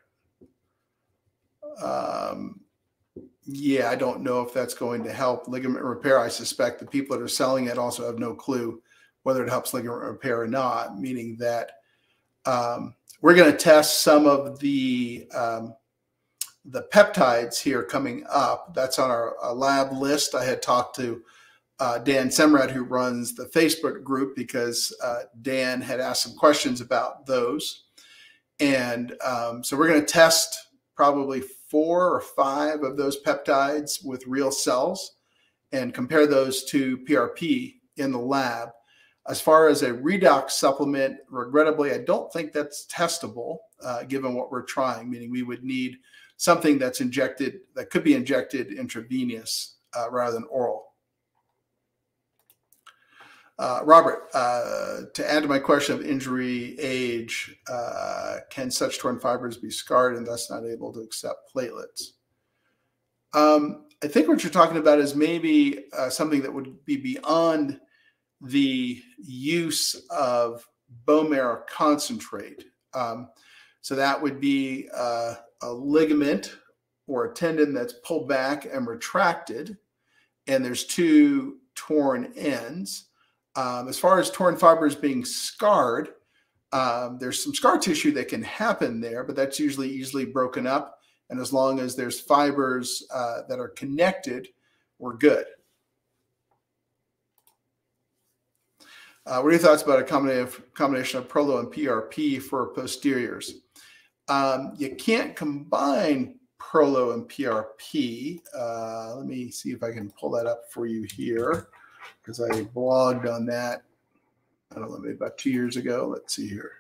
Yeah, I don't know if that's going to help ligament repair. I suspect the people that are selling it also have no clue whether it helps ligament repair or not, meaning that we're going to test some of the peptides here coming up. That's on our lab list. I had talked to Dan Semrad, who runs the Facebook group, because Dan had asked some questions about those. And so we're going to test probably 4 or 5 of those peptides with real cells and compare those to PRP in the lab. As far as a redox supplement, regrettably, I don't think that's testable given what we're trying, meaning we would need something that's injected, that could be injected intravenous rather than oral. Robert, to add to my question of injury age, can such torn fibers be scarred and thus not able to accept platelets? I think what you're talking about is maybe something that would be beyond the use of bone marrow concentrate. So that would be a ligament or a tendon that's pulled back and retracted, and there's 2 torn ends. As far as torn fibers being scarred, there's some scar tissue that can happen there, but that's usually easily broken up. And as long as there's fibers that are connected, we're good. What are your thoughts about a combination of Prolo and PRP for posteriors? You can't combine Prolo and PRP. Let me see if I can pull that up for you here, because I blogged on that I don't know, maybe about 2 years ago. Let's see here.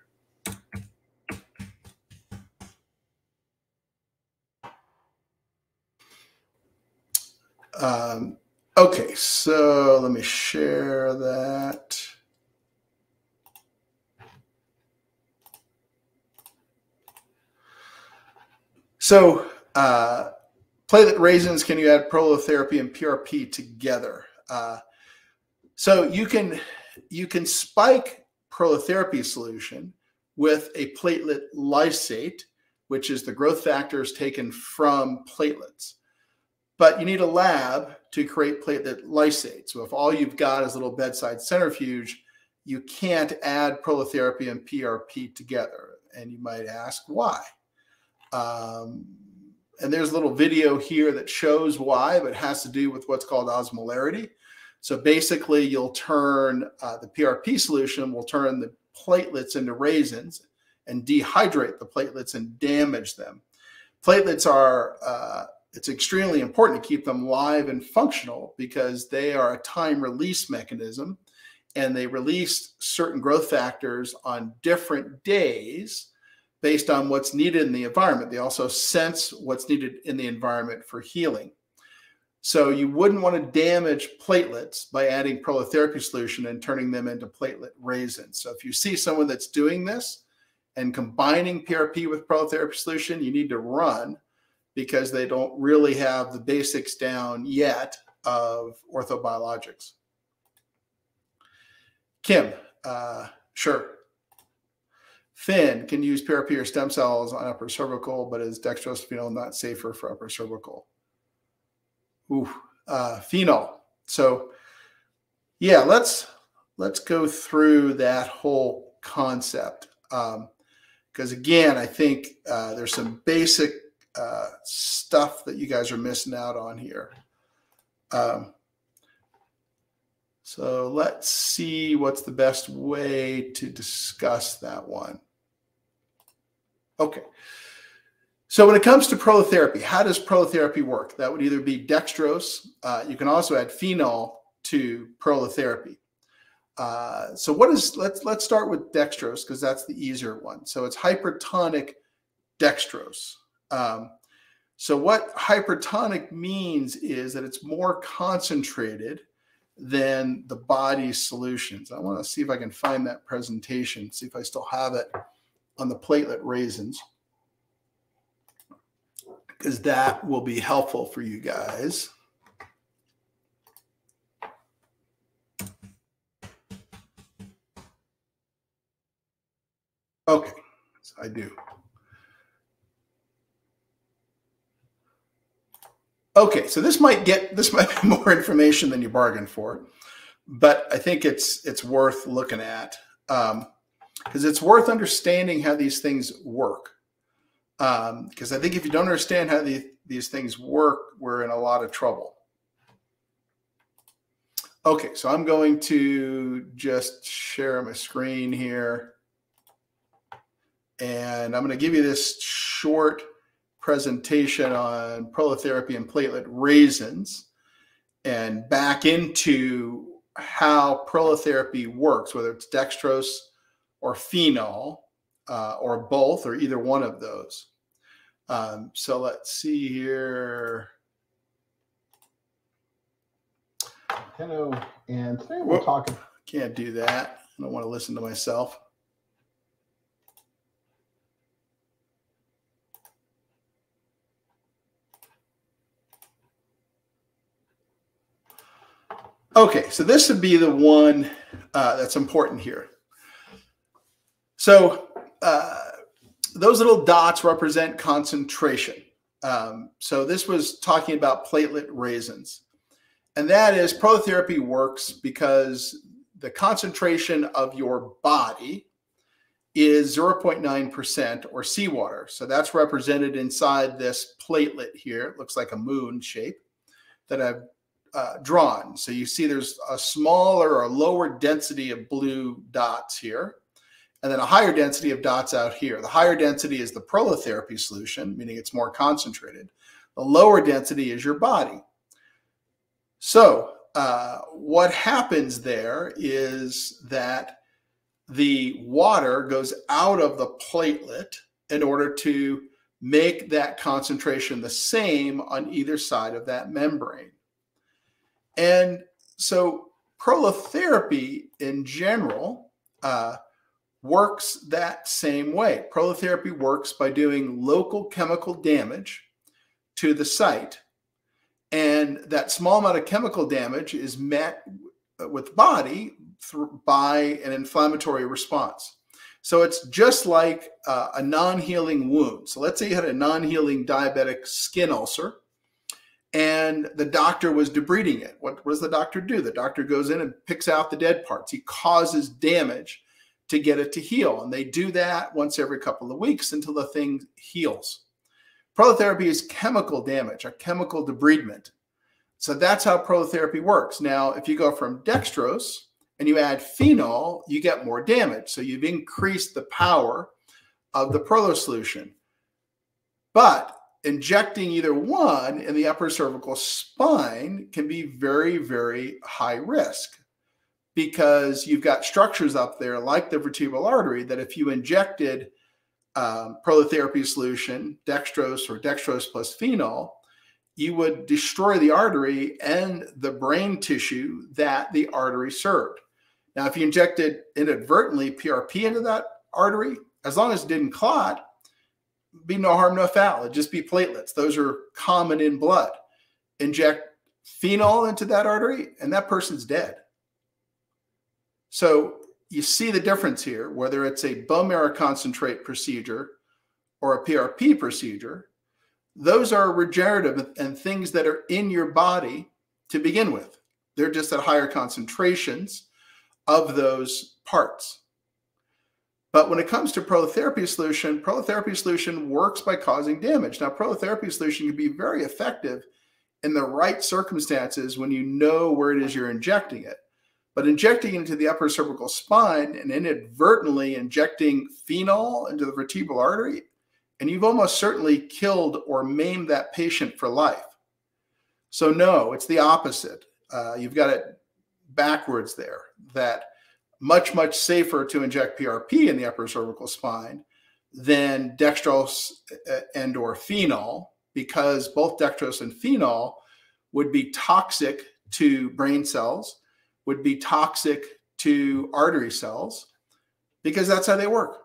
Okay, so let me share that. So platelet raisins, can you add prolotherapy and PRP together? So you can spike prolotherapy solution with a platelet lysate, which is the growth factors taken from platelets. But you need a lab to create platelet lysate. So if all you've got is a little bedside centrifuge, you can't add prolotherapy and PRP together. And you might ask why. And there's a little video here that shows why, but it has to do with what's called osmolarity. So basically, you'll turn the PRP solution will turn the platelets into raisins and dehydrate the platelets and damage them. Platelets are, it's extremely important to keep them live and functional because they are a time release mechanism, and they release certain growth factors on different days based on what's needed in the environment. They also sense what's needed in the environment for healing. So you wouldn't want to damage platelets by adding prolotherapy solution and turning them into platelet raisins. So if you see someone that's doing this and combining PRP with prolotherapy solution, you need to run because they don't really have the basics down yet of orthobiologics. Kim, sure. Finn, can use PRP or stem cells on upper cervical, but is dextrosphenol not safer for upper cervical? Ooh, phenol. So yeah, let's go through that whole concept. Because again, I think there's some basic stuff that you guys are missing out on here. So let's see what's the best way to discuss that one. Okay. So when it comes to prolotherapy, how does prolotherapy work? That would either be dextrose. You can also add phenol to prolotherapy. So what is, let's start with dextrose because that's the easier one. So it's hypertonic dextrose. So what hypertonic means is that it's more concentrated than the body's solutions. I want to see if I can find that presentation, see if I still have it on the platelet raisins, because that will be helpful for you guys. Okay, so I do. Okay, so this might be more information than you bargained for, but I think it's worth looking at because it's worth understanding how these things work. Because I think if you don't understand how these things work, we're in a lot of trouble. Okay, so I'm going to just share my screen here, and I'm going to give you this short presentation on prolotherapy and platelet raisins and back into how prolotherapy works, whether it's dextrose or phenol or both or either one of those. So let's see here. Hello, and today we're talking. Can't do that. I don't want to listen to myself. Okay, so this would be the one that's important here. So those little dots represent concentration. So this was talking about platelet raisins. And that is prolotherapy works because the concentration of your body is 0.9% or seawater. So that's represented inside this platelet here. It looks like a moon shape that I've drawn. So you see there's a smaller or lower density of blue dots here, and then a higher density of dots out here. The higher density is the prolotherapy solution, meaning it's more concentrated. The lower density is your body. So what happens there is that the water goes out of the platelet in order to make that concentration the same on either side of that membrane. And so prolotherapy in general works that same way. Prolotherapy works by doing local chemical damage to the site. And that small amount of chemical damage is met with the body by an inflammatory response. So it's just like a non-healing wound. So let's say you had a non-healing diabetic skin ulcer and the doctor was debriding it. What does the doctor do? The doctor goes in and picks out the dead parts. He causes damage to get it to heal. And they do that once every couple of weeks until the thing heals. Prolotherapy is chemical damage or chemical debridement. So that's how prolotherapy works. Now, if you go from dextrose and you add phenol, you get more damage. So you've increased the power of the prolo solution. But injecting either one in the upper cervical spine can be very, very high risk because you've got structures up there like the vertebral artery that if you injected prolotherapy solution, dextrose or dextrose plus phenol, you would destroy the artery and the brain tissue that the artery served. Now, if you injected inadvertently PRP into that artery, as long as it didn't clot, it'd be no harm, no foul. It'd just be platelets. Those are common in blood. Inject phenol into that artery and that person's dead. So you see the difference here, whether it's a bone marrow concentrate procedure or a PRP procedure, those are regenerative and things that are in your body to begin with. They're just at higher concentrations of those parts. But when it comes to prolotherapy solution works by causing damage. Now, prolotherapy solution can be very effective in the right circumstances when you know where it is you're injecting it. But injecting into the upper cervical spine and inadvertently injecting phenol into the vertebral artery, and you've almost certainly killed or maimed that patient for life. So no, it's the opposite. You've got it backwards there, that much, much safer to inject PRP in the upper cervical spine than dextrose and or phenol, because both dextrose and phenol would be toxic to brain cells, would be toxic to artery cells, because that's how they work.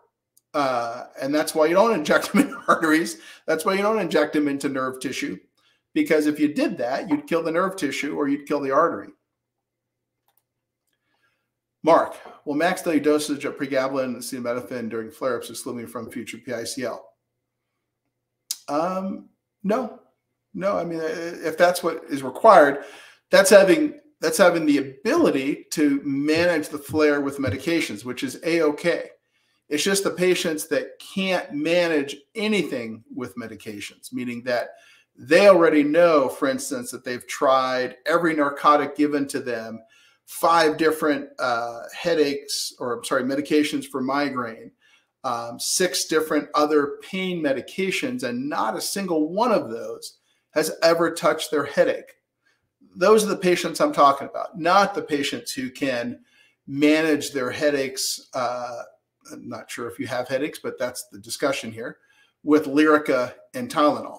And that's why you don't inject them in arteries. That's why you don't inject them into nerve tissue, because if you did that, you'd kill the nerve tissue or you'd kill the artery. Mark, will max daily dosage of pregabalin and acetaminophen during flare-ups exclude me from future PICL? No. I mean, if that's what is required, that's having the ability to manage the flare with medications, which is A-okay. It's just the patients that can't manage anything with medications, meaning that they already know, for instance, that they've tried every narcotic given to them, 5 different medications for migraine, 6 different other pain medications, and not a single one of those has ever touched their headache. Those are the patients I'm talking about, not the patients who can manage their headaches. I'm not sure if you have headaches, but that's the discussion here, with Lyrica and Tylenol.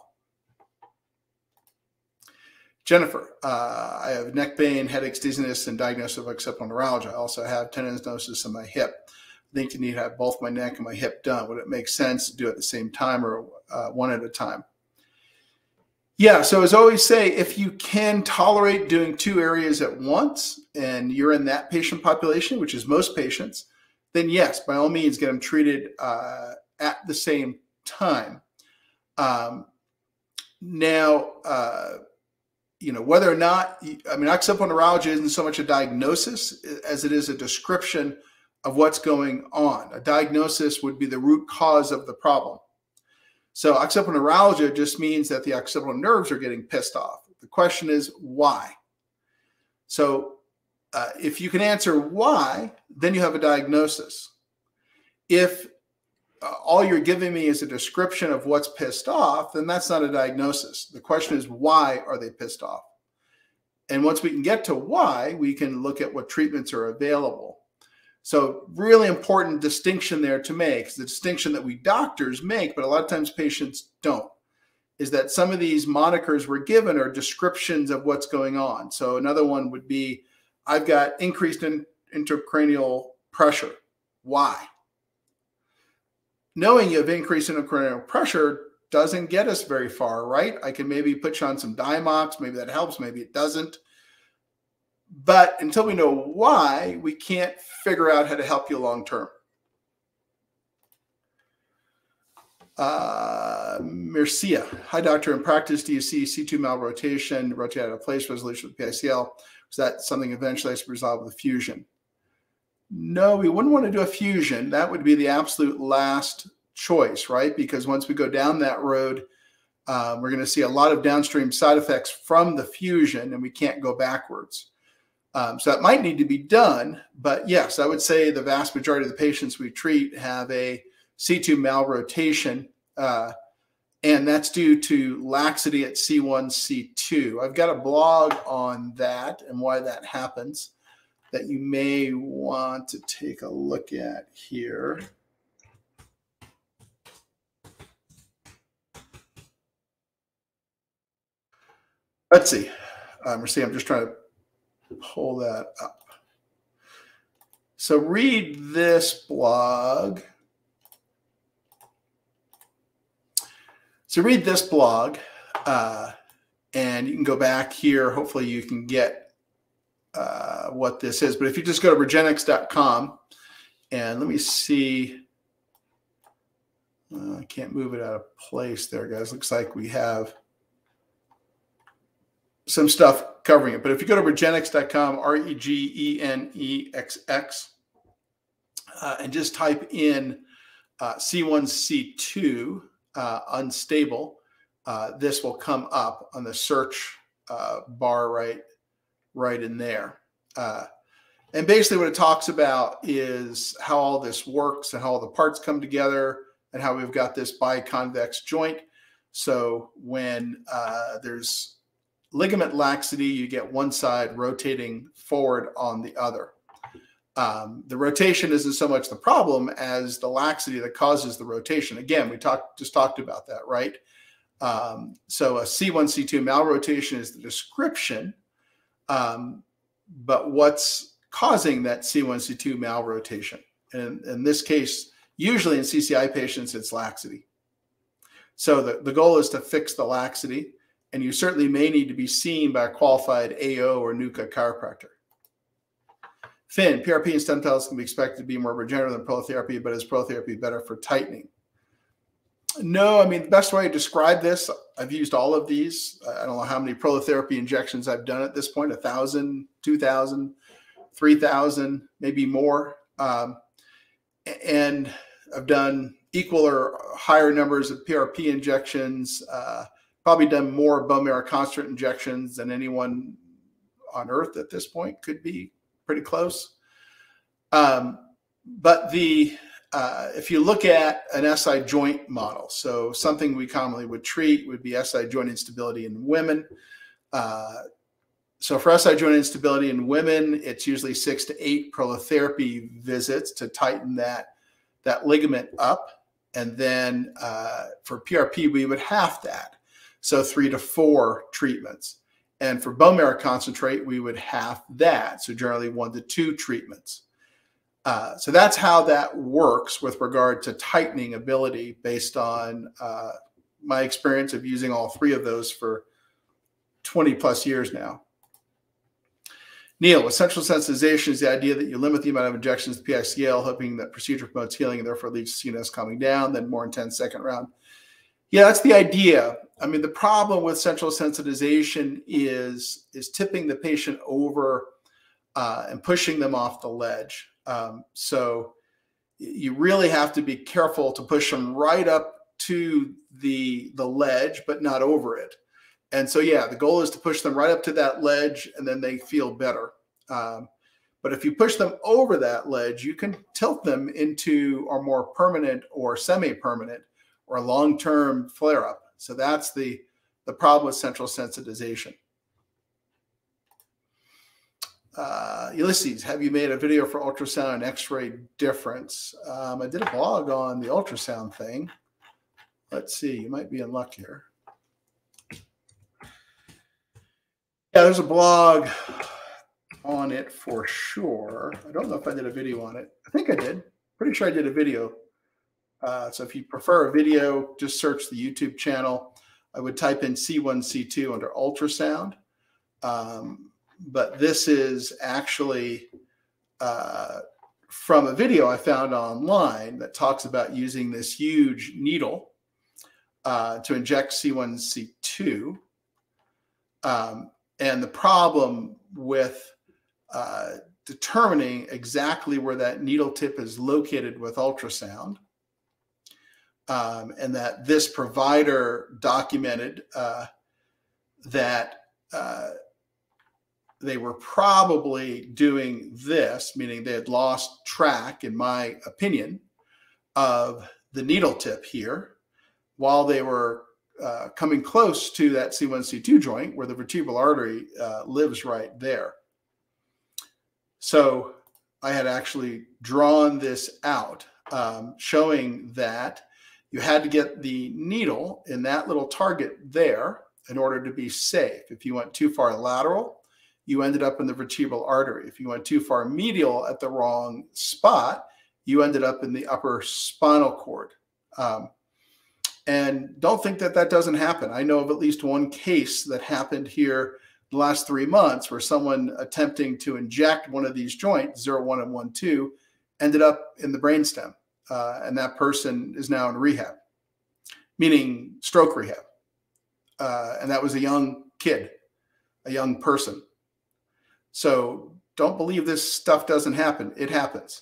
Jennifer, I have neck pain, headaches, dizziness, and diagnosis of occipital neuralgia. I also have tendinosis in my hip. I think you need to have both my neck and my hip done. Would it make sense to do it at the same time or one at a time? Yeah, so as I always say, if you can tolerate doing 2 areas at once and you're in that patient population, which is most patients, then yes, by all means, get them treated at the same time. Whether or not, I mean, occipital neuralgia isn't so much a diagnosis as it is a description of what's going on. A diagnosis would be the root cause of the problem. So occipital neuralgia just means that the occipital nerves are getting pissed off. The question is why? So if you can answer why, then you have a diagnosis. If all you're giving me is a description of what's pissed off, then that's not a diagnosis. The question is why are they pissed off? And once we can get to why, we can look at what treatments are available. So really important distinction there to make, the distinction that we doctors make, but a lot of times patients don't, is that some of these monikers we're given are descriptions of what's going on. So another one would be, I've got increased intracranial pressure. Why? Knowing you have increased intracranial pressure doesn't get us very far, right? I can maybe put you on some Dimox. Maybe that helps. Maybe it doesn't. But until we know why, we can't figure out how to help you long term. Mircea, hi doctor. In practice, do you see C2 malrotation, rotate out of place, resolution with PICL? Is that something eventually has to resolve with a fusion? No, we wouldn't want to do a fusion. That would be the absolute last choice, right? Because once we go down that road, we're going to see a lot of downstream side effects from the fusion, and we can't go backwards. So that might need to be done. But yes, I would say the vast majority of the patients we treat have a C2 malrotation, and that's due to laxity at C1, C2. I've got a blog on that and why that happens that you may want to take a look at here. Let's see. I'm just trying to pull that up. So read this blog. So read this blog, and you can go back here. Hopefully you can get what this is. But if you just go to Regenexx.com, and let me see. I can't move it out of place there, guys. Looks like we have some stuff covering it. But if you go to Regenexx.com, R-E-G-E-N-E-X-X, and just type in C1, C2, unstable, this will come up on the search bar right in there. And basically what it talks about is how all this works and how all the parts come together and how we've got this biconvex joint. So when there's ligament laxity, you get one side rotating forward on the other. The rotation isn't so much the problem as the laxity that causes the rotation. Again, we just talked about that, right? So a C1, C2 malrotation is the description, but what's causing that C1, C2 malrotation? And in this case, usually in CCI patients, it's laxity. So the goal is to fix the laxity, and you certainly may need to be seen by a qualified AO or NUCCA chiropractor. Finn, PRP and stem cells can be expected to be more regenerative than prolotherapy, but is prolotherapy better for tightening? No, I mean, the best way to describe this, I've used all of these. I don't know how many prolotherapy injections I've done at this point, 1,000, 2,000, 3,000, maybe more. And I've done equal or higher numbers of PRP injections, probably done more bone marrow construct injections than anyone on earth at this point, could be pretty close. But if you look at an SI joint model, so something we commonly would treat would be SI joint instability in women. So for SI joint instability in women, it's usually 6 to 8 prolotherapy visits to tighten that ligament up. And then for PRP, we would half that. So 3 to 4 treatments. And for bone marrow concentrate, we would half that. So generally 1 to 2 treatments. So that's how that works with regard to tightening ability based on my experience of using all 3 of those for 20 plus years now. Neil, with central sensitization is the idea that you limit the amount of injections to PICL, hoping that procedure promotes healing and therefore leads to CNS calming down, then more intense second round. Yeah, that's the idea. I mean, the problem with central sensitization is tipping the patient over and pushing them off the ledge. So you really have to be careful to push them right up to the ledge, but not over it. And so, yeah, the goal is to push them right up to that ledge, and then they feel better. But if you push them over that ledge, you can tilt them into a more permanent or semi-permanent or long-term flare-up. So that's the problem with central sensitization. Ulysses, have you made a video for ultrasound and x-ray difference? I did a blog on the ultrasound thing. Let's see, you might be in luck here. Yeah, there's a blog on it for sure. I don't know if I did a video on it. I think I did. Pretty sure I did a video. So if you prefer a video, just search the YouTube channel. I would type in C1, C2 under ultrasound. But this is actually from a video I found online that talks about using this huge needle to inject C1, C2. And the problem with determining exactly where that needle tip is located with ultrasound, and that this provider documented that they were probably doing this, meaning they had lost track, in my opinion, of the needle tip here while they were coming close to that C1, C2 joint where the vertebral artery lives right there. So I had actually drawn this out, showing that you had to get the needle in that little target there in order to be safe. If you went too far lateral, you ended up in the vertebral artery. If you went too far medial at the wrong spot, you ended up in the upper spinal cord. And don't think that that doesn't happen. I know of at least one case that happened here the last 3 months where someone attempting to inject one of these joints, 0, 1 and 1, 2, ended up in the brainstem. And that person is now in rehab, meaning stroke rehab. And that was a young kid, a young person. So don't believe this stuff doesn't happen. It happens.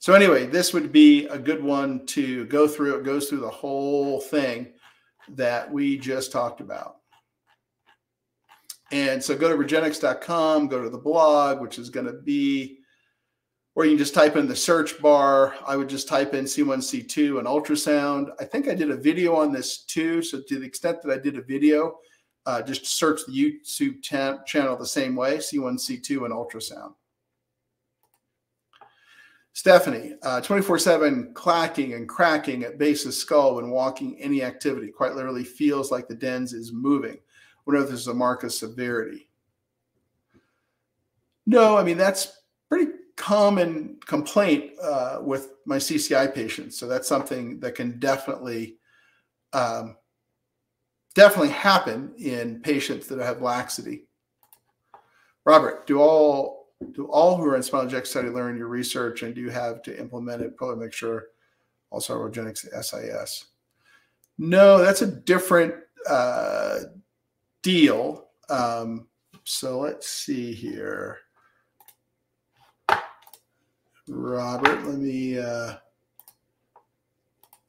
So anyway, this would be a good one to go through. It goes through the whole thing that we just talked about. And so go to Regenexx.com, go to the blog, which is going to be, or you can just type in the search bar. I would just type in C1, C2 and ultrasound. I think I did a video on this too. So to the extent that I did a video, just search the YouTube channel the same way, C1, C2, and ultrasound. Stephanie, 24/7 clacking and cracking at base of skull when walking any activity. Quite literally feels like the dens is moving. Wonder if this is a mark of severity. No, I mean, that's pretty common complaint with my CCI patients. So that's something that can definitely definitely happen in patients that have laxity. Robert, do all who are in spinal injection study learn your research, and do you have to implement it? Probably make sure also Regenexx SIS. No, that's a different deal. So let's see here. Robert, let me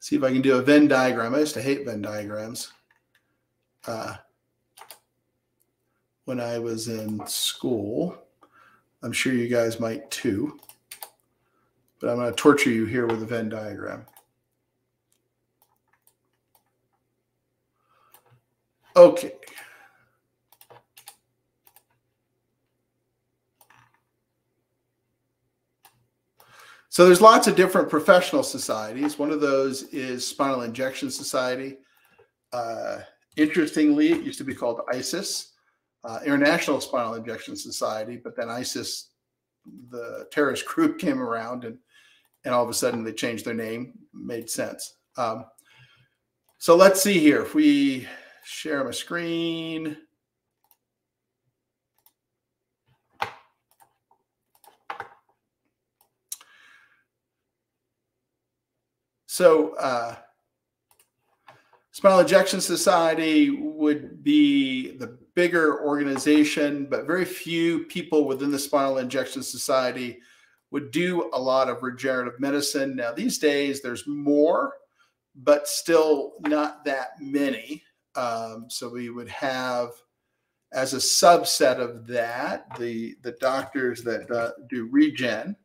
see if I can do a Venn diagram. I used to hate Venn diagrams. When I was in school, I'm sure you guys might too, but I'm going to torture you here with a Venn diagram. Okay. So there's lots of different professional societies. One of those is Spinal Injection Society. Interestingly, it used to be called ISIS, International Spinal Injection Society, but then ISIS, the terrorist group, came around and all of a sudden they changed their name. Made sense. So let's see here. If we share my screen. So, Spinal Injection Society would be the bigger organization, but very few people within the Spinal Injection Society would do a lot of regenerative medicine. Now, these days, there's more, but still not that many. So we would have, as a subset of that, the doctors that do regen.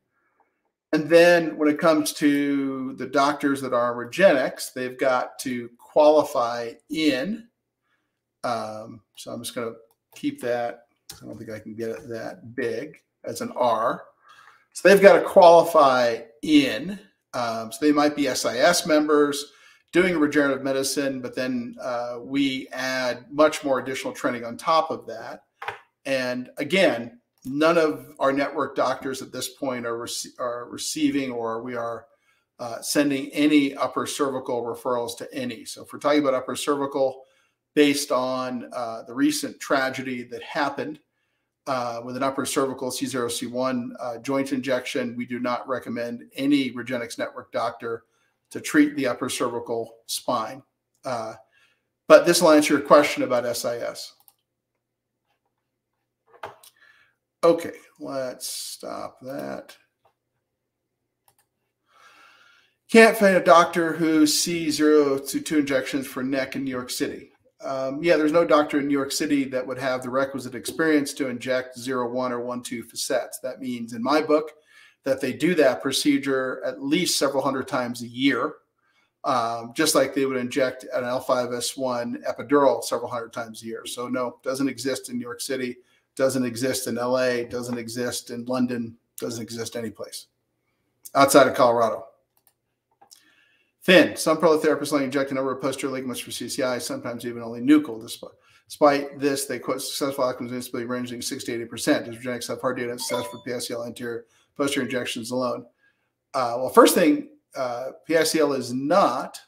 And then when it comes to the doctors that are Regenexx, they've got to qualify in. So I'm just going to keep that I don't think I can get it that big as an R. So they've got to qualify in. So they might be SIS members doing regenerative medicine, but then we add much more additional training on top of that. And again, none of our network doctors at this point are receiving or we are sending any upper cervical referrals to any. So if we're talking about upper cervical, based on the recent tragedy that happened with an upper cervical C0C1 joint injection, we do not recommend any Regenexx network doctor to treat the upper cervical spine. But this will answer your question about SIS. Okay, let's stop that. Can't find a doctor who sees 0 to 2 injections for neck in New York City. Yeah, there's no doctor in New York City that would have the requisite experience to inject 0, 1, or 1, 2 facets. That means, in my book, that they do that procedure at least several hundred times a year, just like they would inject an L5S1 epidural several hundred times a year. So no, doesn't exist in New York City, doesn't exist in LA, doesn't exist in London, doesn't exist any place outside of Colorado. Thin. Some prolotherapists only inject a number of posterior ligaments for CCI, sometimes even only nuchal. Despite this, they quote successful outcomes in disability ranging 60 to 80%. Does Regenexx have hard data on success for PICL anterior posterior injections alone? Well, first thing, PICL is not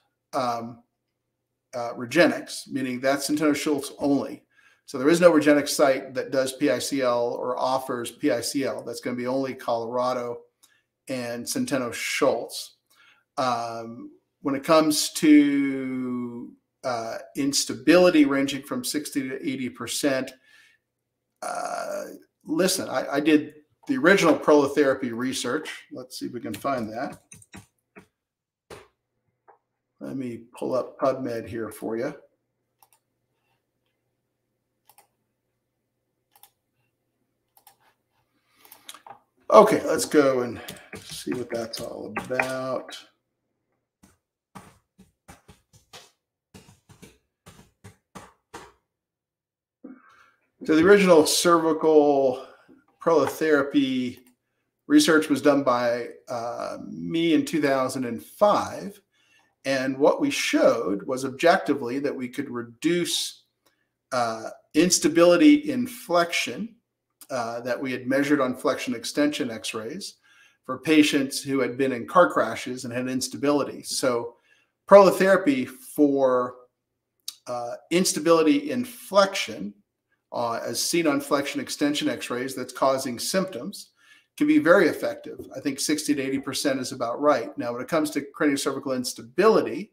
Regenexx, meaning that's Centeno-Schultz only. So there is no Regenexx site that does PICL or offers PICL. That's going to be only Colorado and Centeno-Schultz. When it comes to instability ranging from 60 to 80%, listen, I did the original prolotherapy research. Let's see if we can find that. Let me pull up PubMed here for you. Okay, let's go and see what that's all about. So the original cervical prolotherapy research was done by me in 2005. And what we showed was objectively that we could reduce instability in flexion that we had measured on flexion extension x-rays for patients who had been in car crashes and had instability. So prolotherapy for instability in flexion, as seen on flexion extension x-rays that's causing symptoms, can be very effective. I think 60 to 80% is about right. Now, when it comes to craniocervical instability,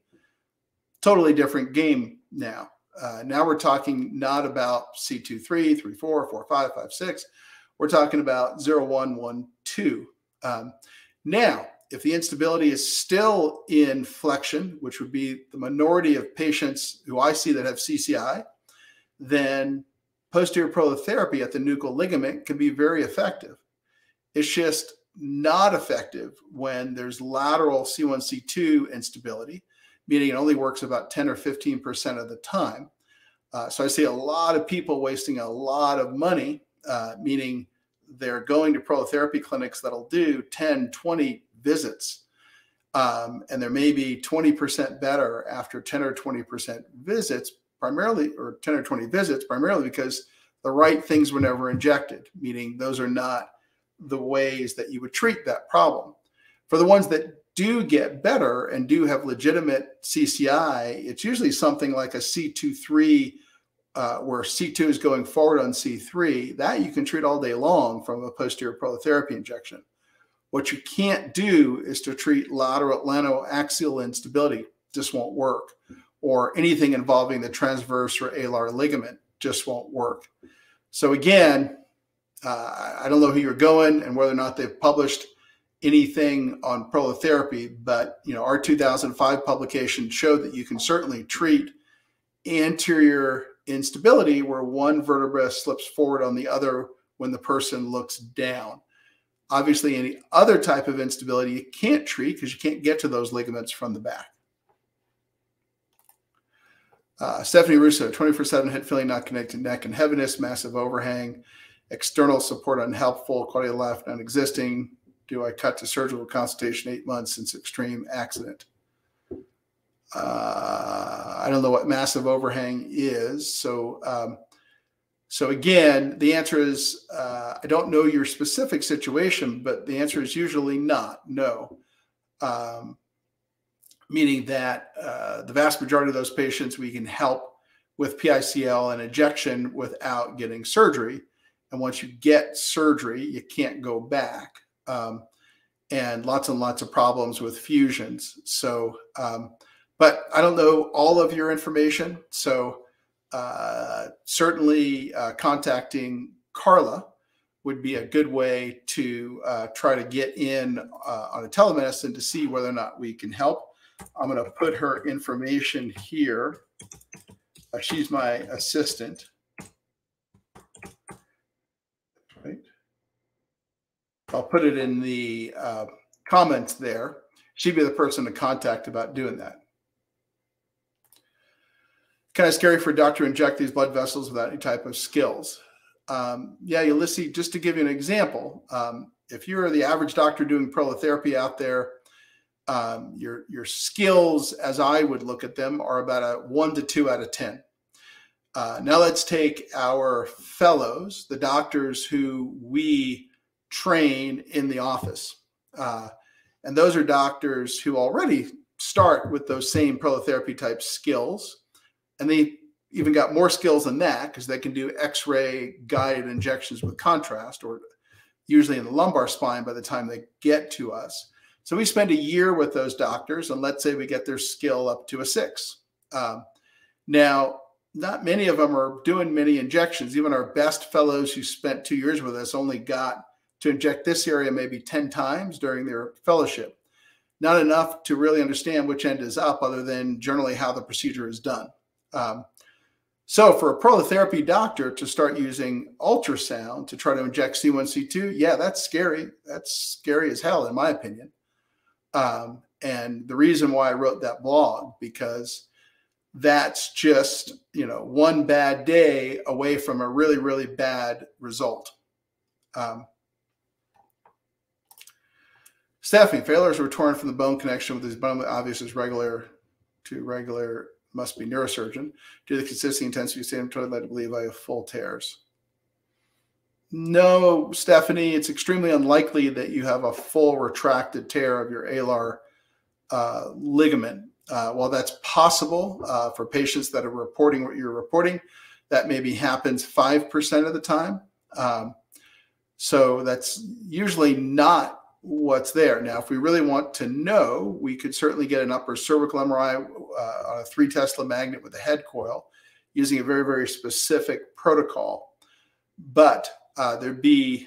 totally different game now. Now we're talking not about C2, 3, 3, 4, 4, 5, 5, 6. We're talking about 0, 1, 1, 2. Now, if the instability is still in flexion, which would be the minority of patients who I see that have CCI, then posterior prolotherapy at the nuchal ligament can be very effective. It's just not effective when there's lateral C1, C2 instability, meaning it only works about 10 or 15% of the time. So I see a lot of people wasting a lot of money, meaning they're going to prolotherapy clinics that'll do 10, 20 visits. And there may be 20% better after 10 or 20% visits, primarily, or 10 or 20 visits, primarily because the right things were never injected, meaning those are not the ways that you would treat that problem. For the ones that do get better and do have legitimate CCI, it's usually something like a C2-3 where C2 is going forward on C3. That you can treat all day long from a posterior prolotherapy injection. What you can't do is to treat lateral atlantoaxial instability. Just won't work. Or anything involving the transverse or alar ligament just won't work. So again, I don't know who you're going and whether or not they've published anything on prolotherapy, but you know, our 2005 publication showed that you can certainly treat anterior instability where one vertebra slips forward on the other when the person looks down. Obviously, any other type of instability you can't treat because you can't get to those ligaments from the back. Stephanie Russo, 24/7 head feeling not connected, neck and heaviness, massive overhang, external support unhelpful, quality of life non-existing. Do I cut to surgical consultation? 8 months since extreme accident. I don't know what massive overhang is. So, so again, the answer is, I don't know your specific situation, but the answer is usually not, no. Meaning that the vast majority of those patients, we can help with PICL and ejection without getting surgery. And once you get surgery, you can't go back. And lots of problems with fusions. So, but I don't know all of your information. So certainly contacting Carla would be a good way to try to get in on a telemedicine to see whether or not we can help. I'm going to put her information here. She's my assistant. Right. I'll put it in the comments there. She'd be the person to contact about doing that. Kind of scary for a doctor to inject these blood vessels without any type of skills. Yeah, Ulysses, just to give you an example, if you're the average doctor doing prolotherapy out there, your skills, as I would look at them, are about a 1 to 2 out of 10. Now let's take our fellows, the doctors who we train in the office. And those are doctors who already start with those same prolotherapy type skills. And they even got more skills than that because they can do X-ray guided injections with contrast, or usually in the lumbar spine by the time they get to us. So we spend a year with those doctors, and let's say we get their skill up to a 6. Now, not many of them are doing many injections. Even our best fellows who spent 2 years with us only got to inject this area maybe 10 times during their fellowship. Not enough to really understand which end is up, other than generally how the procedure is done. So for a prolotherapy doctor to start using ultrasound to try to inject C1, C2, yeah, that's scary. That's scary as hell, in my opinion. And the reason why I wrote that blog, because that's just, you know, one bad day away from a really, really bad result. Stephanie, failures were torn from the bone connection with these bone, obvious as regular to regular, must be neurosurgeon. Due to the consistent intensity of state, I'm totally led to believe I have full tears. No, Stephanie, it's extremely unlikely that you have a full retracted tear of your alar ligament. While that's possible for patients that are reporting what you're reporting, that maybe happens 5% of the time. So that's usually not what's there. Now, if we really want to know, we could certainly get an upper cervical MRI on a 3 Tesla magnet with a head coil using a very, very specific protocol. But there'd be,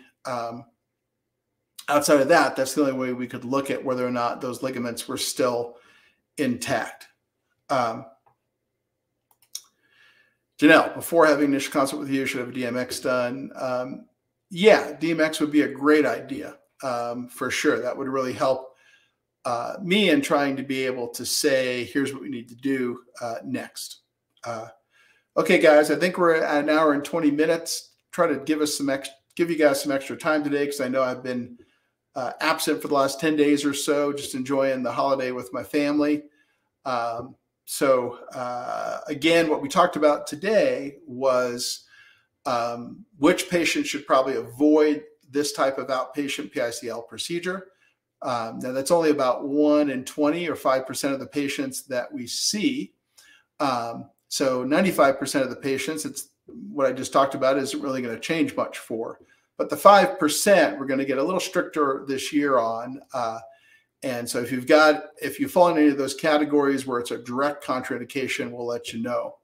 outside of that, that's the only way we could look at whether or not those ligaments were still intact. Janelle, before having an initial consult with you, should have a DMX done. Yeah, DMX would be a great idea for sure. That would really help me in trying to be able to say, here's what we need to do next. Okay, guys, I think we're at an hour and 20 minutes. Try to give us some give you guys some extra time today, because I know I've been absent for the last 10 days or so, just enjoying the holiday with my family. Again, what we talked about today was which patients should probably avoid this type of outpatient PICL procedure. Now, that's only about 1 in 20 or 5% of the patients that we see. So 95% of the patients, it's what I just talked about isn't really going to change much for, but the 5% we're going to get a little stricter this year on. And so if you fall in any of those categories where it's a direct contraindication, we'll let you know.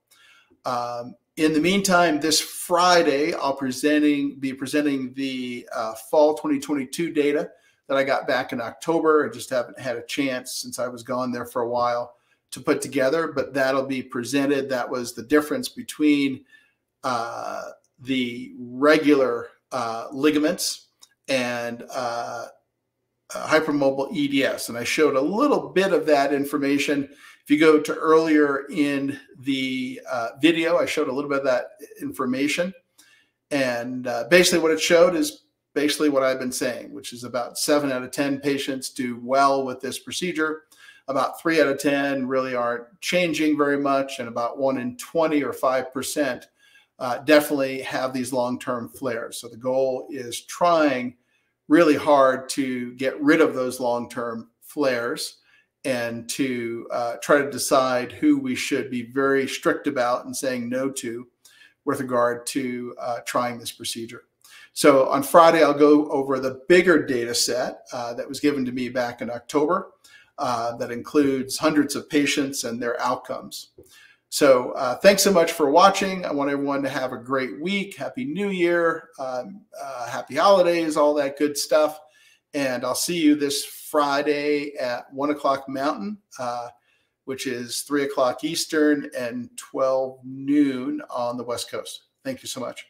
In the meantime, this Friday, I'll be presenting the fall 2022 data that I got back in October. I just haven't had a chance since I was gone there for a while to put together, but that'll be presented. That was the difference between the regular ligaments and hypermobile EDS. And I showed a little bit of that information. If you go to earlier in the video, I showed a little bit of that information. And basically what it showed is basically what I've been saying, which is about 7 out of 10 patients do well with this procedure. About 3 out of 10 really aren't changing very much. And about 1 in 20 or 5% definitely have these long-term flares. So the goal is trying really hard to get rid of those long-term flares and to try to decide who we should be very strict about and saying no to with regard to trying this procedure. So on Friday, I'll go over the bigger data set that was given to me back in October that includes hundreds of patients and their outcomes. So thanks so much for watching. I want everyone to have a great week. Happy New Year, happy holidays, all that good stuff. And I'll see you this Friday at 1 o'clock Mountain, which is 3 o'clock Eastern and 12 noon on the West Coast. Thank you so much.